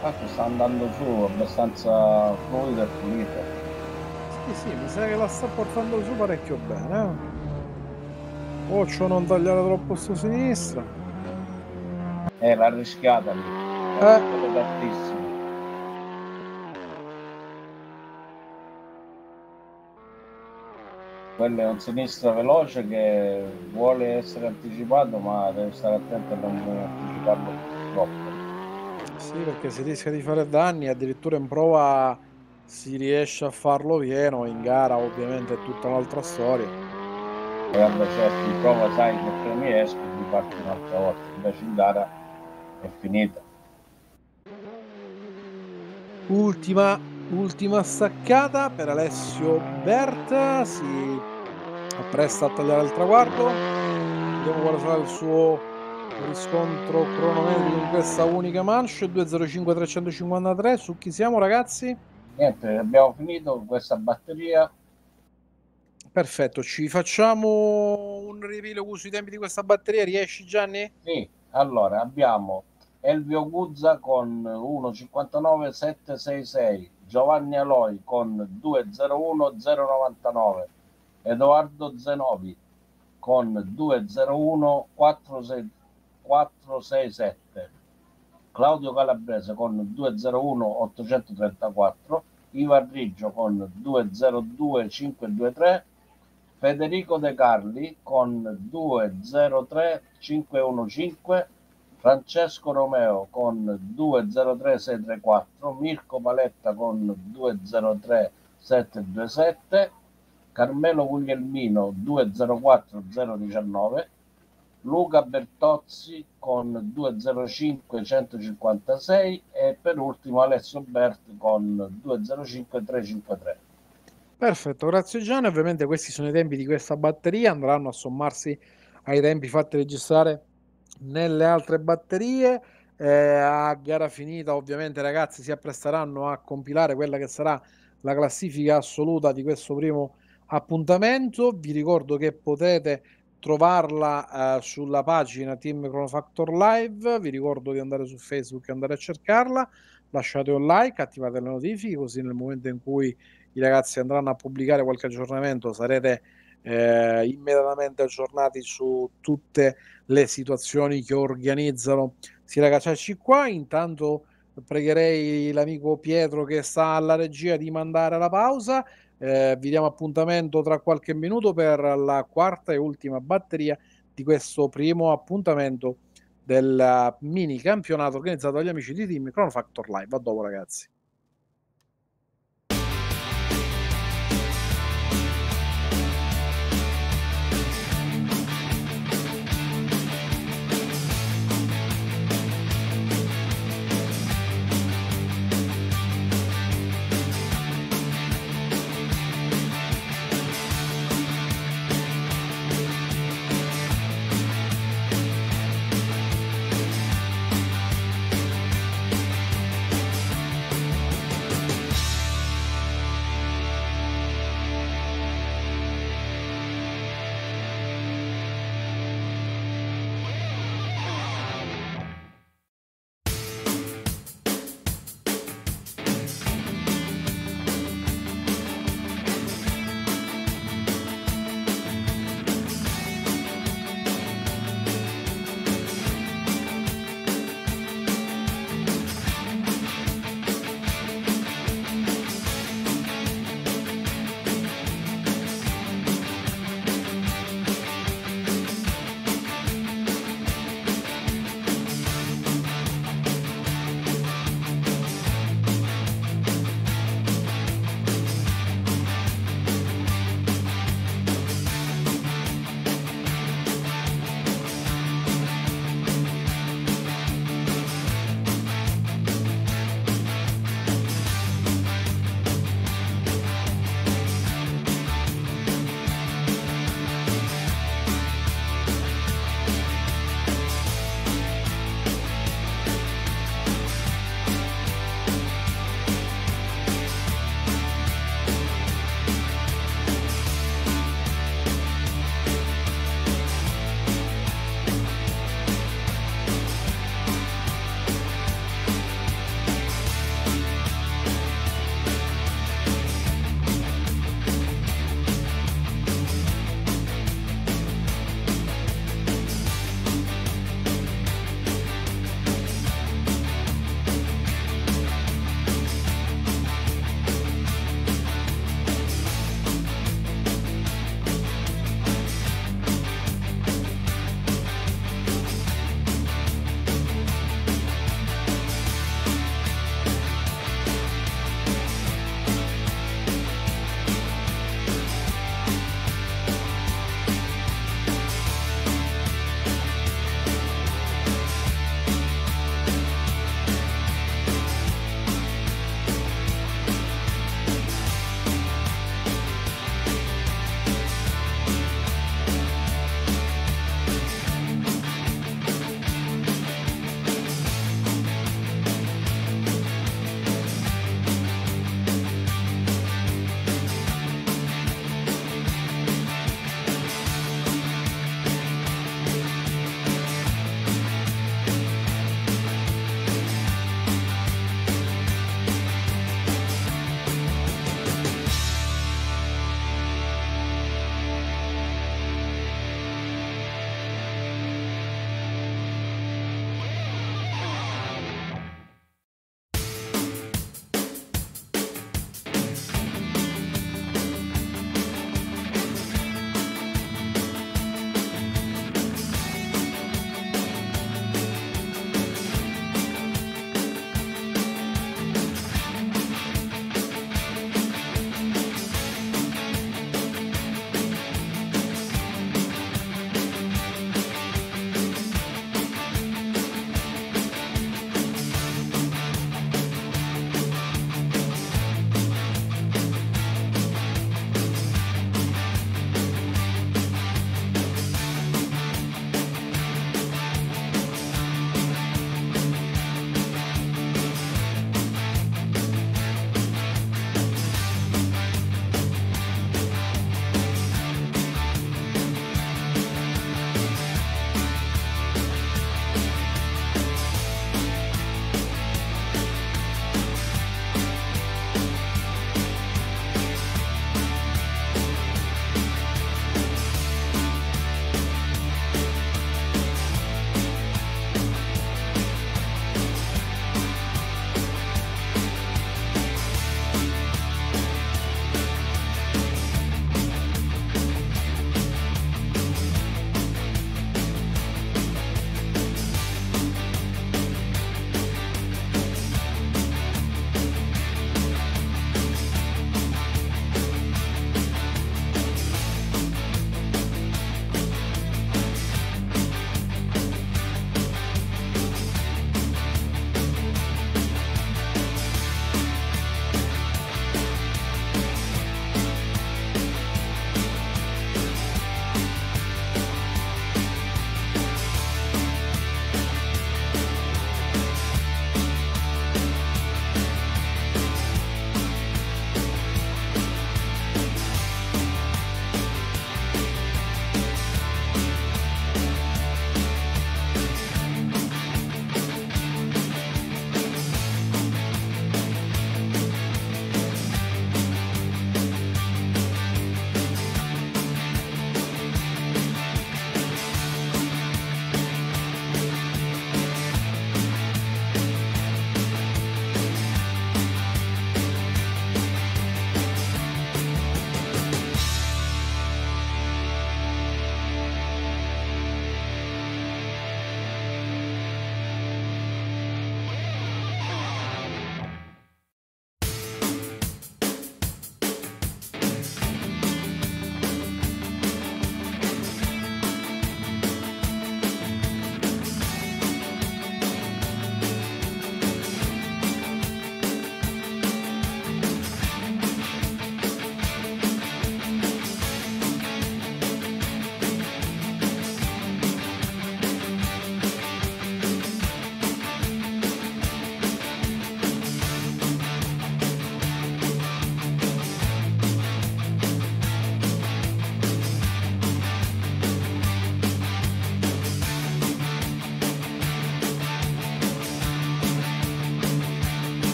Tanto sta andando su abbastanza fluida e pulita. Sì, sì, mi sa che la sta portando su parecchio bene. Eh? Occhio non tagliare troppo su sinistra. Eh, l'ha rischiata lì. L'ha rischiata tantissimo. Quello è un sinistro veloce che vuole essere anticipato, ma deve stare attento a non anticiparlo troppo. Sì, perché si rischia di fare danni, addirittura in prova si riesce a farlo pieno, in gara ovviamente è tutta un'altra storia. Guarda, certo, in prova sai che premi mi esco e mi parto un'altra volta, invece in gara è finita. Ultima Ultima staccata per Alessio Berta, si appresta a tagliare il traguardo. Vediamo quale sarà il suo riscontro cronometrico in questa unica manche. Due zero cinque trecentocinquantatré. Su chi siamo, ragazzi? Niente, abbiamo finito questa batteria. Perfetto, ci facciamo un riepilogo sui tempi di questa batteria. Riesci, Gianni? Sì, allora abbiamo Elvio Guzza con uno cinquantanove sette sei sei, Giovanni Aloi con due zero uno zero novantanove, Edoardo Zenobi con due zero uno quattro sei sette, Claudio Calabrese con due zero uno ottocentotrentaquattro, Ivan Riggio con due zero due cinque due tre, Federico De Carli con due zero tre cinque uno cinque, Francesco Romeo con due zero tre sei tre quattro, Mirko Paletta con due zero tre sette due sette, Carmelo Guglielmino due zero quattro zero diciannove, Luca Bertozzi con due zero cinque centocinquantasei e per ultimo Alessio Berti con due zero cinque trecentocinquantatré. Perfetto, grazie Gianni. Ovviamente questi sono i tempi di questa batteria, andranno a sommarsi ai tempi fatti registrare nelle altre batterie. Eh, a gara finita ovviamente, ragazzi, si appresteranno a compilare quella che sarà la classifica assoluta di questo primo appuntamento. Vi ricordo che potete trovarla eh, sulla pagina Team Crono Factor Live. Vi ricordo di andare su Facebook e andare a cercarla, lasciate un like, attivate le notifiche, così nel momento in cui i ragazzi andranno a pubblicare qualche aggiornamento sarete Eh, immediatamente aggiornati su tutte le situazioni che organizzano Siracacacci qua. Intanto pregherei l'amico Pietro che sta alla regia di mandare la pausa. Eh, vi diamo appuntamento tra qualche minuto per la quarta e ultima batteria di questo primo appuntamento del mini campionato organizzato dagli amici di Team Crono Factor Live. A dopo, ragazzi.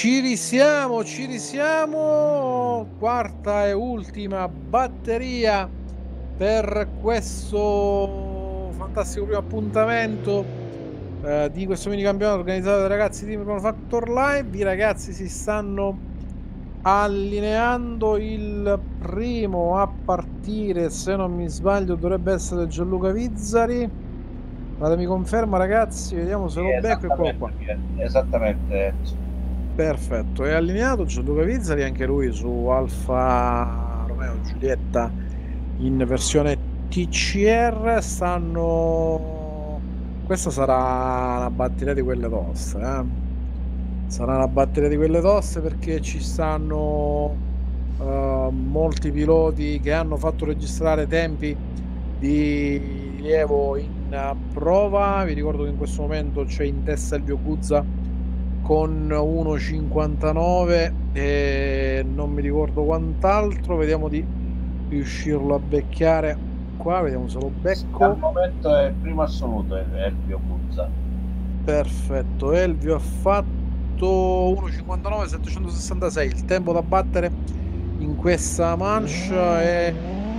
Ci risiamo, ci risiamo, quarta e ultima batteria per questo fantastico primo appuntamento eh, di questo minicampionato organizzato dai ragazzi di Team Crono Factor Live. I ragazzi si stanno allineando, il primo a partire, se non mi sbaglio, dovrebbe essere Gianluca Vizzari. Vada, mi conferma ragazzi, vediamo se lo becco. Eccolo qua. Esattamente. Perfetto, è allineato Gianluca Vizzari, anche lui su Alfa Romeo Giulietta in versione T C R. Stanno... questa sarà una batteria di quelle toste, eh? Sarà una batteria di quelle toste perché ci stanno uh, molti piloti che hanno fatto registrare tempi di rilievo in prova. Vi ricordo che in questo momento c'è in testa Elvio Guzza con uno cinquantanove e non mi ricordo quant'altro. Vediamo di riuscirlo a becchiare qua, vediamo se lo becco. Al momento è il primo assoluto Elvio Guzza. Perfetto, Elvio ha fatto uno cinquantanove settecentosessantasei, il tempo da battere in questa mancia è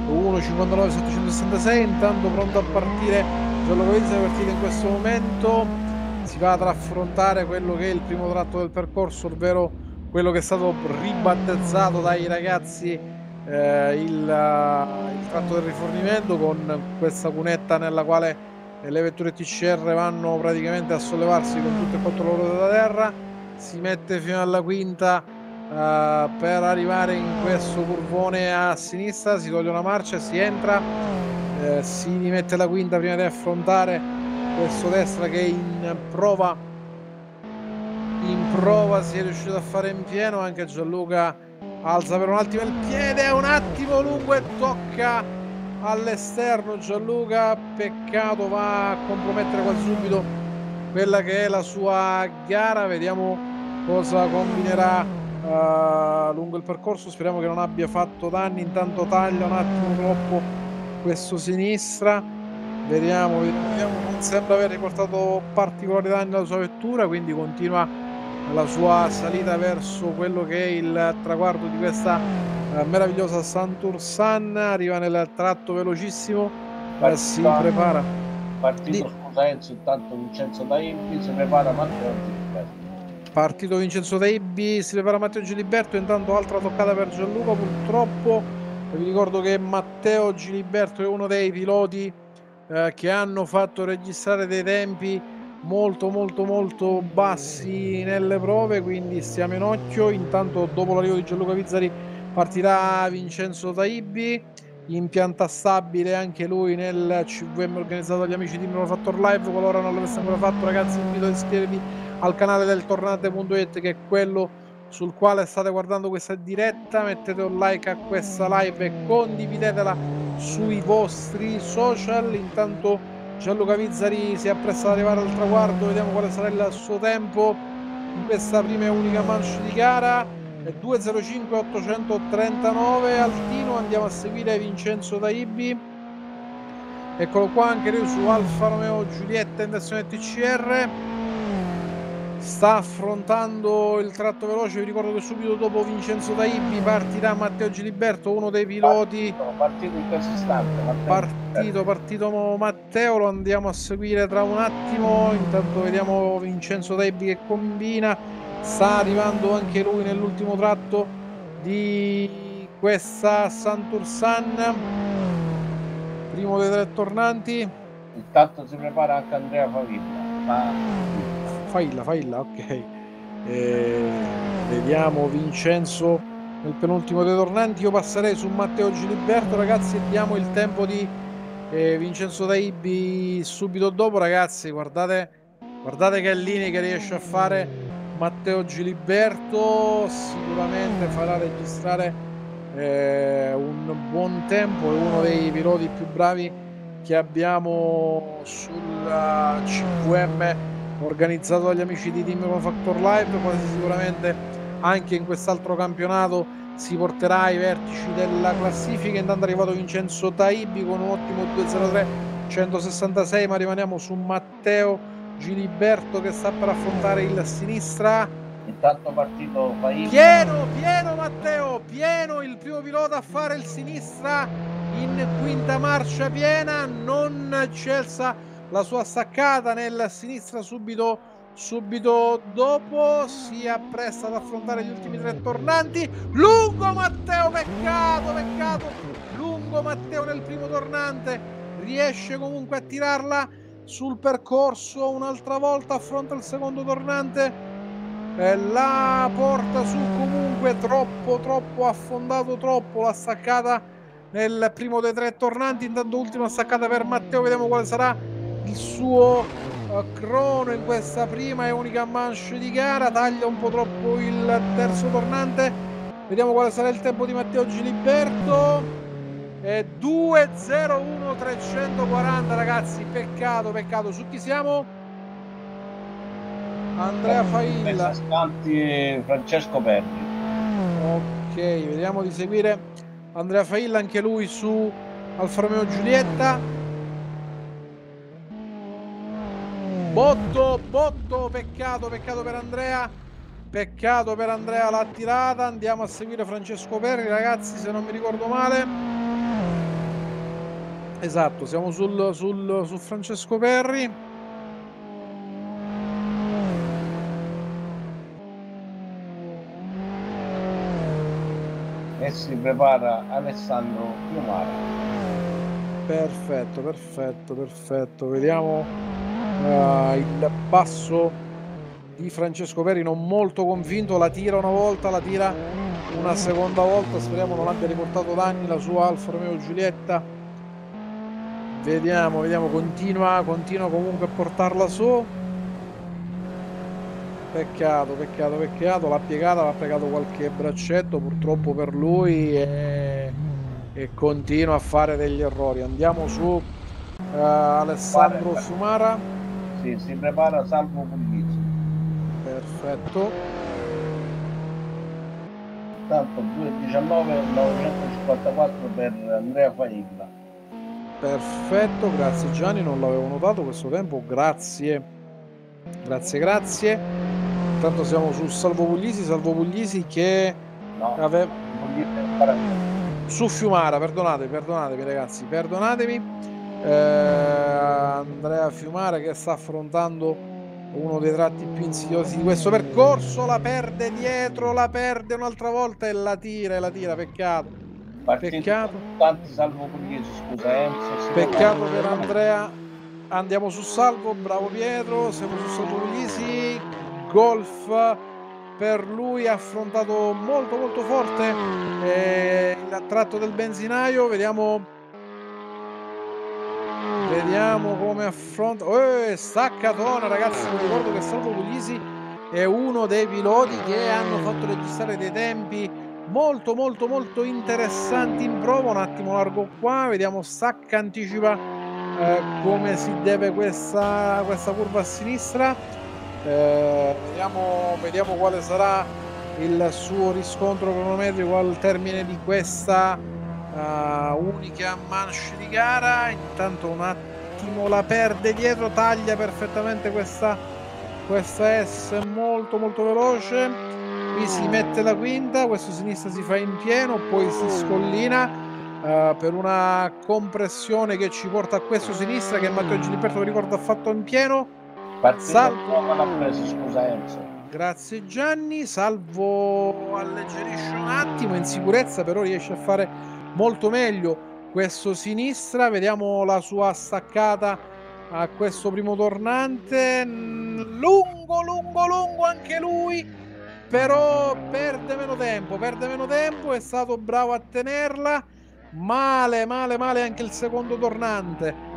uno cinquantanove settecentosessantasei. Intanto pronto a partire Gianluca Vizzari, partita in questo momento, si va ad affrontare quello che è il primo tratto del percorso, ovvero quello che è stato ribattezzato dai ragazzi eh, il, il tratto del rifornimento, con questa cunetta nella quale le vetture T C R vanno praticamente a sollevarsi con tutte e quattro le ruote da terra. Si mette fino alla quinta eh, per arrivare in questo curvone a sinistra, si toglie una marcia e si entra. Eh, si rimette la quinta prima di affrontare questo destra che in prova in prova si è riuscito a fare in pieno. Anche Gianluca alza per un attimo il piede, un attimo lungo e tocca all'esterno Gianluca, peccato, va a compromettere quasi subito quella che è la sua gara. Vediamo cosa combinerà eh, lungo il percorso, speriamo che non abbia fatto danni. Intanto taglia un attimo troppo questo sinistra, vediamo, vediamo, non sembra aver riportato particolari danni alla sua vettura, quindi continua la sua salita verso quello che è il traguardo di questa eh, meravigliosa Saint-Ursanne. Arriva nel tratto velocissimo, partito, eh, si prepara partito di... scusa Enzo, intanto Vincenzo Taibbi si prepara Matteo Giliberto partito Vincenzo Taibbi si prepara Matteo Giliberto. Intanto altra toccata per Gianluca, purtroppo. Vi ricordo che Matteo Giliberto è uno dei piloti eh, che hanno fatto registrare dei tempi molto molto molto bassi nelle prove, quindi stiamo in occhio. Intanto dopo l'arrivo di Gianluca Vizzari partirà Vincenzo Taibbi in pianta stabile, anche lui nel C V M organizzato dagli amici di Team Crono Factor Live. Qualora non l'avesse ancora fatto, ragazzi, invito ad iscrivervi al canale del tornante punto it, che è quello sul quale state guardando questa diretta. Mettete un like a questa live e condividetela sui vostri social. Intanto Gianluca Vizzari si appresta ad arrivare al traguardo, vediamo quale sarà il suo tempo in questa prima e unica mancia di gara. Due zero cinque ottocentotrentanove altino. Andiamo a seguire Vincenzo Taibbi, eccolo qua, anche lui su Alfa Romeo Giulietta in versione T C R. Sta affrontando il tratto veloce. Vi ricordo che subito dopo Vincenzo Taibbi partirà Matteo Giliberto, uno dei piloti partito, partito in questo istante Matteo. partito, partito Matteo, lo andiamo a seguire tra un attimo. Intanto vediamo Vincenzo Taibbi che combina, sta arrivando anche lui nell'ultimo tratto di questa Saint-Ursanne, primo dei tre tornanti. Intanto si prepara anche Andrea Favilla. Failla, Failla, ok. E vediamo Vincenzo nel penultimo dei tornanti. Io passerei su Matteo Giliberto, ragazzi, e diamo il tempo di eh, Vincenzo Taibbi subito dopo. Ragazzi, guardate, guardate che linee che riesce a fare Matteo Giliberto. Sicuramente farà registrare eh, un buon tempo, è uno dei piloti più bravi che abbiamo sulla C V M organizzato dagli amici di Team Crono Factor Live. Quasi sicuramente anche in quest'altro campionato si porterà ai vertici della classifica. Intanto è arrivato Vincenzo Taibbi con un ottimo due zero tre centosessantasei, ma rimaniamo su Matteo Giliberto che sta per affrontare il sinistra. Intanto è partito Paino. Pieno, pieno Matteo, pieno il primo pilota a fare il sinistra in quinta marcia piena, non celsa la sua staccata nel sinistra subito, subito dopo, si appresta ad affrontare gli ultimi tre tornanti, lungo Matteo, peccato, peccato, lungo Matteo nel primo tornante, riesce comunque a tirarla sul percorso un'altra volta, affronta il secondo tornante, la porta su comunque, troppo troppo affondato, troppo la staccata nel primo dei tre tornanti. Intanto ultima staccata per Matteo, vediamo quale sarà il suo uh, crono in questa prima e unica manche di gara. Taglia un po' troppo il terzo tornante, vediamo quale sarà il tempo di Matteo Giliberto. E due zero uno trecentoquaranta ragazzi, peccato, peccato. Su chi siamo? Andrea Failla, Francesco Perri. Ok, vediamo di seguire Andrea Failla anche lui su Alfa Romeo Giulietta. Botto, botto, peccato, peccato per Andrea. Peccato per Andrea l'ha tirata. Andiamo a seguire Francesco Perri, ragazzi, se non mi ricordo male. Esatto, siamo sul, sul, su Francesco Perri. E si prepara Alessandro Piumara. Perfetto, perfetto, perfetto. Vediamo uh, il passo di Francesco Perri, non molto convinto, la tira una volta, la tira una seconda volta, speriamo non abbia riportato danni la sua Alfa Romeo Giulietta. Vediamo, vediamo, continua, continua comunque a portarla su. Peccato, peccato, peccato, l'ha piegata, l'ha piegato qualche braccetto purtroppo per lui e, e continua a fare degli errori. Andiamo su uh, Alessandro Sumara. Sì, si prepara Salvo Puglisi. Perfetto. Tanto due diciannove novecentocinquantaquattro per Andrea Failla. Perfetto, grazie Gianni, non l'avevo notato questo tempo, grazie, grazie, grazie. Intanto siamo su Salvo Puglisi, Salvo Puglisi che no, aveva... su Fiumara, perdonate, perdonatemi ragazzi, perdonatemi. Eh, Andrea Fiumara che sta affrontando uno dei tratti più insidiosi di questo percorso, la perde dietro, la perde un'altra volta e la tira, e la tira, peccato. Partito, peccato. Tanti Salvo Puglisi, scusa, eh, so peccato per Andrea. Andiamo su Salvo, bravo Pietro, siamo su Salvo Puglisi. Golf per lui, ha affrontato molto molto forte eh, il tratto del benzinaio, vediamo vediamo come affronta, eh, staccatona ragazzi. Vi ricordo che Salvo Puglisi è uno dei piloti che hanno fatto registrare dei tempi molto molto molto interessanti in prova. Un attimo largo qua, vediamo, stacca, anticipa eh, come si deve questa, questa curva a sinistra. Eh, vediamo, vediamo quale sarà il suo riscontro cronometrico al termine di questa uh, unica manche di gara. Intanto un attimo la perde dietro, taglia perfettamente questa, questa S molto molto veloce, qui si mette la quinta, questo sinistra si fa in pieno, poi si scollina uh, per una compressione che ci porta a questo sinistra che Matteo Giliberto, vi ricordo, ha fatto in pieno. Salvo, preso, scusa Enzo. Grazie Gianni. Salvo alleggerisce un attimo, in sicurezza però riesce a fare molto meglio questo sinistra, vediamo la sua staccata a questo primo tornante, lungo lungo lungo anche lui, però perde meno tempo, perde meno tempo, è stato bravo a tenerla, male male male anche il secondo tornante.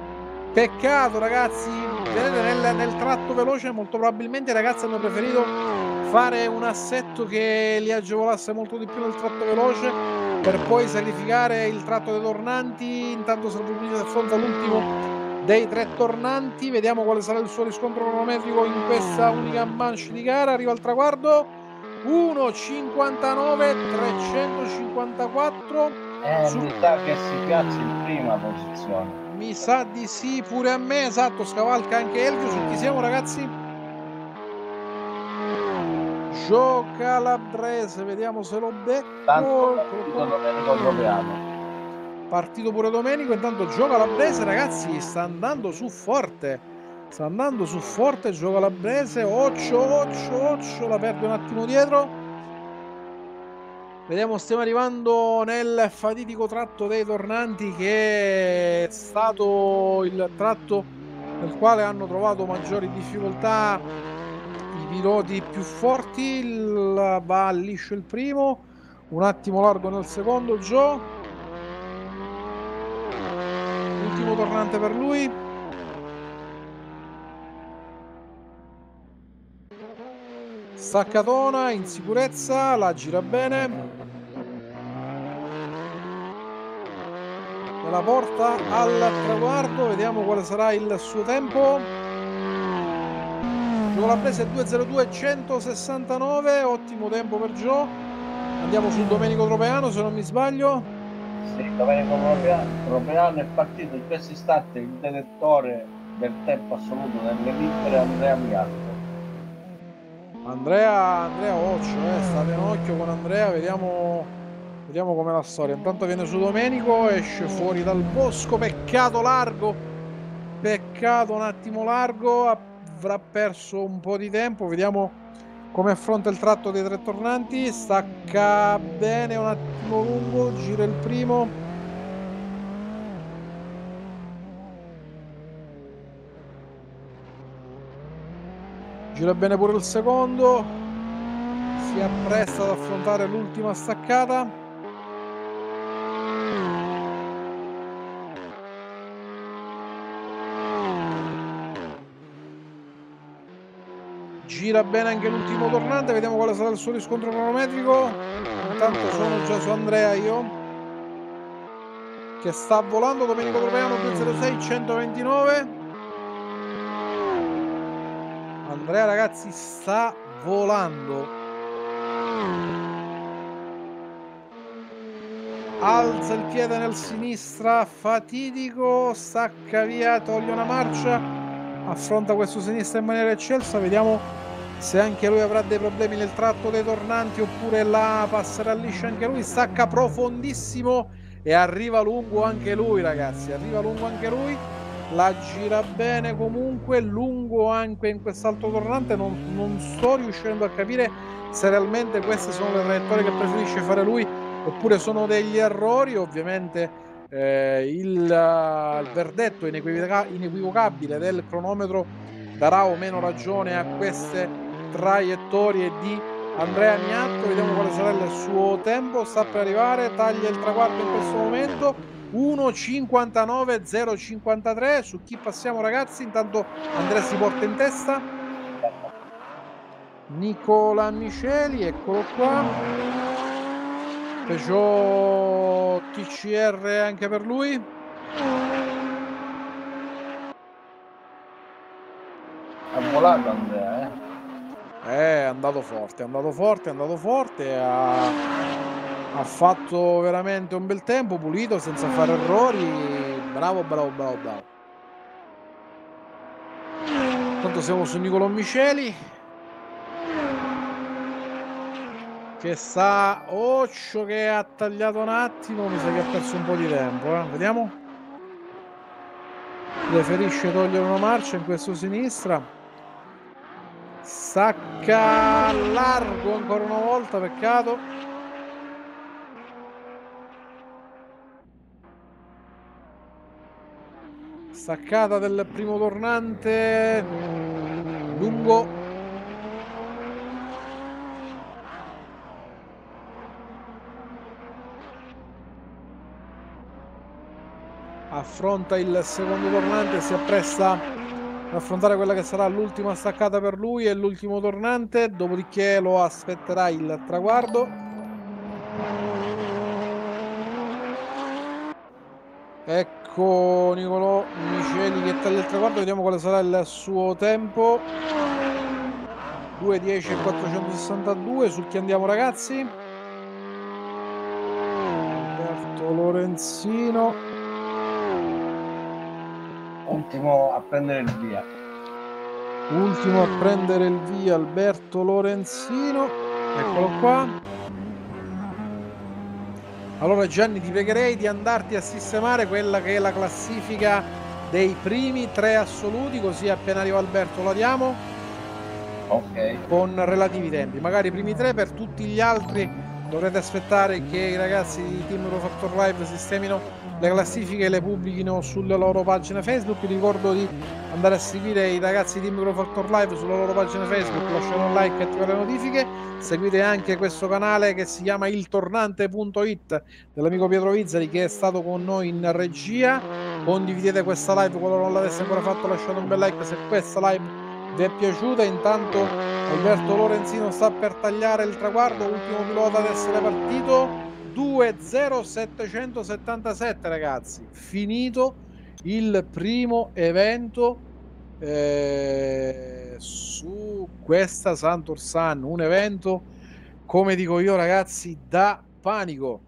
Peccato ragazzi, vedete nel, nel tratto veloce molto probabilmente i ragazzi hanno preferito fare un assetto che li agevolasse molto di più nel tratto veloce per poi sacrificare il tratto dei tornanti. Intanto Salvo Puglisi affronta l'ultimo dei tre tornanti, vediamo quale sarà il suo riscontro cronometrico in questa unica manche di gara. Arriva al traguardo uno cinquantanove trecentocinquantaquattro, eh, su... mi sa che si piazza in prima posizione. Mi sa di sì pure a me, esatto, scavalca anche Elvio. Su chi siamo ragazzi? gioca l'Andrese, vediamo se lo becco. Partito pure Domenico, intanto gioca l'Andrese, ragazzi, sta andando su forte. Sta andando su forte, gioca l'Andrese, occio, occio, occio, la perde un attimo dietro. Vediamo, stiamo arrivando nel fatidico tratto dei tornanti, che è stato il tratto nel quale hanno trovato maggiori difficoltà i piloti più forti. Il, va liscio il primo, un attimo largo nel secondo Gio, l'ultimo tornante per lui. Staccatona, in sicurezza, la gira bene, la porta al traguardo, vediamo quale sarà il suo tempo. Gio la presa è due zero due centosessantanove, ottimo tempo per Gio. Andiamo su Domenico Tropeano, se non mi sbaglio. Sì, Domenico Tropeano è partito in questi istanti il detettore del tempo assoluto delle vittorie, Andrea Miato. Andrea, Andrea Occio, eh, state in occhio con Andrea, vediamo... Vediamo com'è la storia. Intanto viene su Domenico, esce fuori dal bosco, peccato largo, peccato un attimo largo, avrà perso un po' di tempo. Vediamo come affronta il tratto dei tre tornanti, stacca bene, un attimo lungo, gira il primo, gira bene pure il secondo, si appresta ad affrontare l'ultima staccata. Gira bene anche l'ultimo tornante, vediamo quale sarà il suo riscontro cronometrico. Intanto sono già su Andrea io, che sta volando. Domenico Tropeano due zero sei centoventinove. Andrea, ragazzi, sta volando. Alza il piede nel sinistra, fatidico, stacca via, toglie una marcia, affronta questo sinistra in maniera eccelsa. Vediamo se anche lui avrà dei problemi nel tratto dei tornanti, oppure la passerà liscia anche lui. Stacca profondissimo e arriva lungo anche lui, ragazzi, arriva lungo anche lui, la gira bene comunque, lungo anche in quest'altro tornante. non, non sto riuscendo a capire se realmente queste sono le traiettorie che preferisce fare lui, oppure sono degli errori. Ovviamente eh, il, uh, il verdetto inequivoca- inequivocabile del cronometro darà o meno ragione a queste traiettorie di Andrea Miatto. Vediamo quale sarà il suo tempo, sta per arrivare, taglia il traguardo in questo momento, uno cinquantanove zero cinquantatré. Su chi passiamo, ragazzi? Intanto Andrea si porta in testa, Nicola Miceli, eccolo qua, Peugeot T C R anche per lui. Ha volato Andrea, eh? È andato forte, è andato forte, è andato forte, ha, ha fatto veramente un bel tempo, pulito, senza fare errori, bravo, bravo, bravo, bravo. Intanto siamo su Nicolò Miceli, che sta occhio, che ha tagliato un attimo, mi sa che ha perso un po' di tempo, eh? Vediamo, preferisce togliere una marcia in questo sinistra. Stacca largo ancora una volta, peccato. Staccata del primo tornante, lungo. Affronta il secondo tornante e si appresta affrontare quella che sarà l'ultima staccata per lui e l'ultimo tornante, dopodiché lo aspetterà il traguardo. Ecco Nicolò Miceli che taglia il traguardo, vediamo quale sarà il suo tempo, due dieci quattrocentosessantadue. Su chi andiamo, ragazzi? Alberto Lorenzino, ultimo a prendere il via. Ultimo a prendere il via Alberto Lorenzino, eccolo qua. Allora Gianni, ti pregherei di andarti a sistemare quella che è la classifica dei primi tre assoluti, così appena arriva Alberto la diamo, ok, con relativi tempi. Magari i primi tre, per tutti gli altri dovrete aspettare che i ragazzi di Team Crono Factor Live sistemino le classifiche e le pubblichino sulla loro pagina Facebook. Vi ricordo di andare a seguire i ragazzi di Team Crono Factor Live sulla loro pagina Facebook, lasciate un like e attivate le notifiche. Seguite anche questo canale che si chiama il tornante punto it dell'amico Pietro Vizzari, che è stato con noi in regia. Condividete questa live qualora non l'avesse ancora fatto, lasciate un bel like se questa live vi è piaciuta. Intanto Alberto Lorenzino sta per tagliare il traguardo, ultimo pilota ad essere partito, due zero settecentosettantasette ragazzi, finito il primo evento eh, su questa Saint-Ursanne, un evento, come dico io ragazzi, da panico.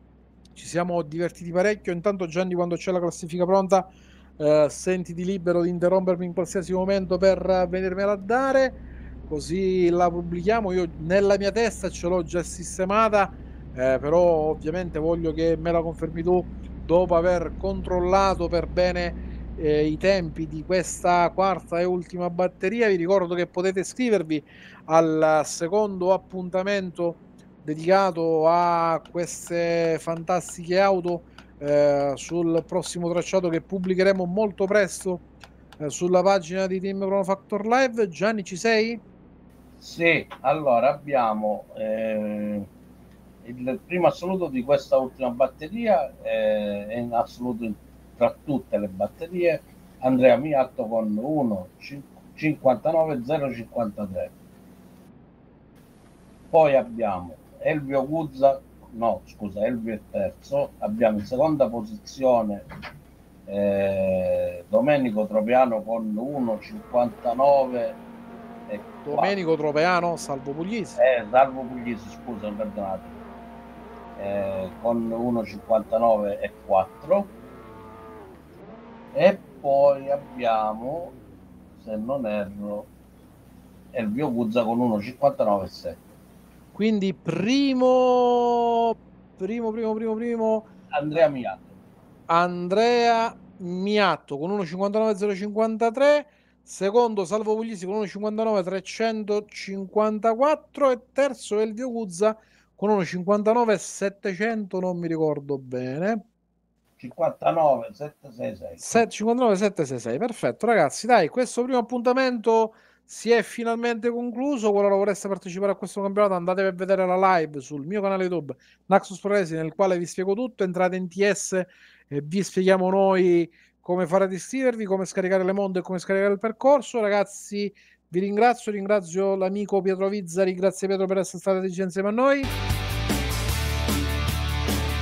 Ci siamo divertiti parecchio. Intanto Gianni, quando c'è la classifica pronta, Uh, sentiti libero di interrompermi in qualsiasi momento per uh, venirmela a dare, così la pubblichiamo. Io nella mia testa ce l'ho già sistemata, eh, però ovviamente voglio che me la confermi tu dopo aver controllato per bene eh, i tempi di questa quarta e ultima batteria. Vi ricordo che potete iscrivervi al secondo appuntamento dedicato a queste fantastiche auto Eh, sul prossimo tracciato che pubblicheremo molto presto eh, sulla pagina di Team Crono Factor Live. Gianni, ci sei? Sì, allora abbiamo eh, il primo assoluto di questa ultima batteria, eh, è in assoluto tra tutte le batterie Andrea Miatto con uno cinquantanove zero cinquantatré. Poi abbiamo Elvio Guzza, no scusa, Elvio è terzo, abbiamo in seconda posizione eh, Domenico Tropeano con uno cinquantanove. Domenico Tropeano, Salvo Puglisi, eh, Salvo Puglisi scusa, perdonate, eh, con uno cinquantanove e quattro. E poi abbiamo, se non erro, Elvio Guzza con uno cinquantanove e sette. Quindi primo, primo, primo, primo, primo Andrea Miatto. Andrea Miatto con uno cinquantanove zero cinquantatré, secondo Salvo Puglisi con uno cinquantanove trecentocinquantaquattro e terzo Elvio Guzza con uno cinquantanove settecento, non mi ricordo bene. cinquantanove settecentosessantasei. cinquantanove settecentosessantasei, perfetto ragazzi, dai, questo primo appuntamento si è finalmente concluso. Qualora vorreste partecipare a questo campionato, andate a vedere la live sul mio canale YouTube Naxos Pro Racing, nel quale vi spiego tutto. Entrate in T S e vi spieghiamo noi come fare ad iscrivervi, come scaricare le mondo e come scaricare il percorso. Ragazzi, vi ringrazio, ringrazio l'amico Pietro Vizzari, grazie Pietro per essere stato insieme a noi.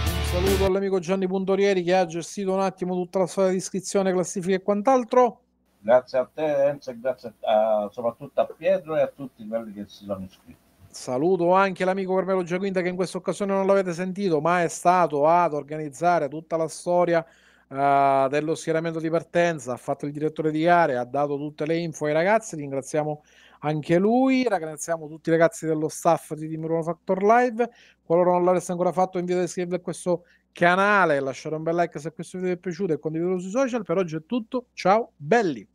Un saluto all'amico Gianni Puntorieri che ha gestito un attimo tutta la storia di iscrizione, classifica e quant'altro. Grazie a te Enzo e grazie a, soprattutto a Pietro e a tutti quelli che si sono iscritti. Saluto anche l'amico Carmelo Guglielmino, che in questa occasione non l'avete sentito, ma è stato ad organizzare tutta la storia uh, dello schieramento di partenza, ha fatto il direttore di gare, ha dato tutte le info ai ragazzi, ringraziamo anche lui, ringraziamo tutti i ragazzi dello staff di Team Crono Factor Live. Qualora non l'avesse ancora fatto, invito ad iscrivervi a questo canale, lasciate un bel like se questo video vi è piaciuto e condividetelo sui social. Per oggi è tutto, ciao belli!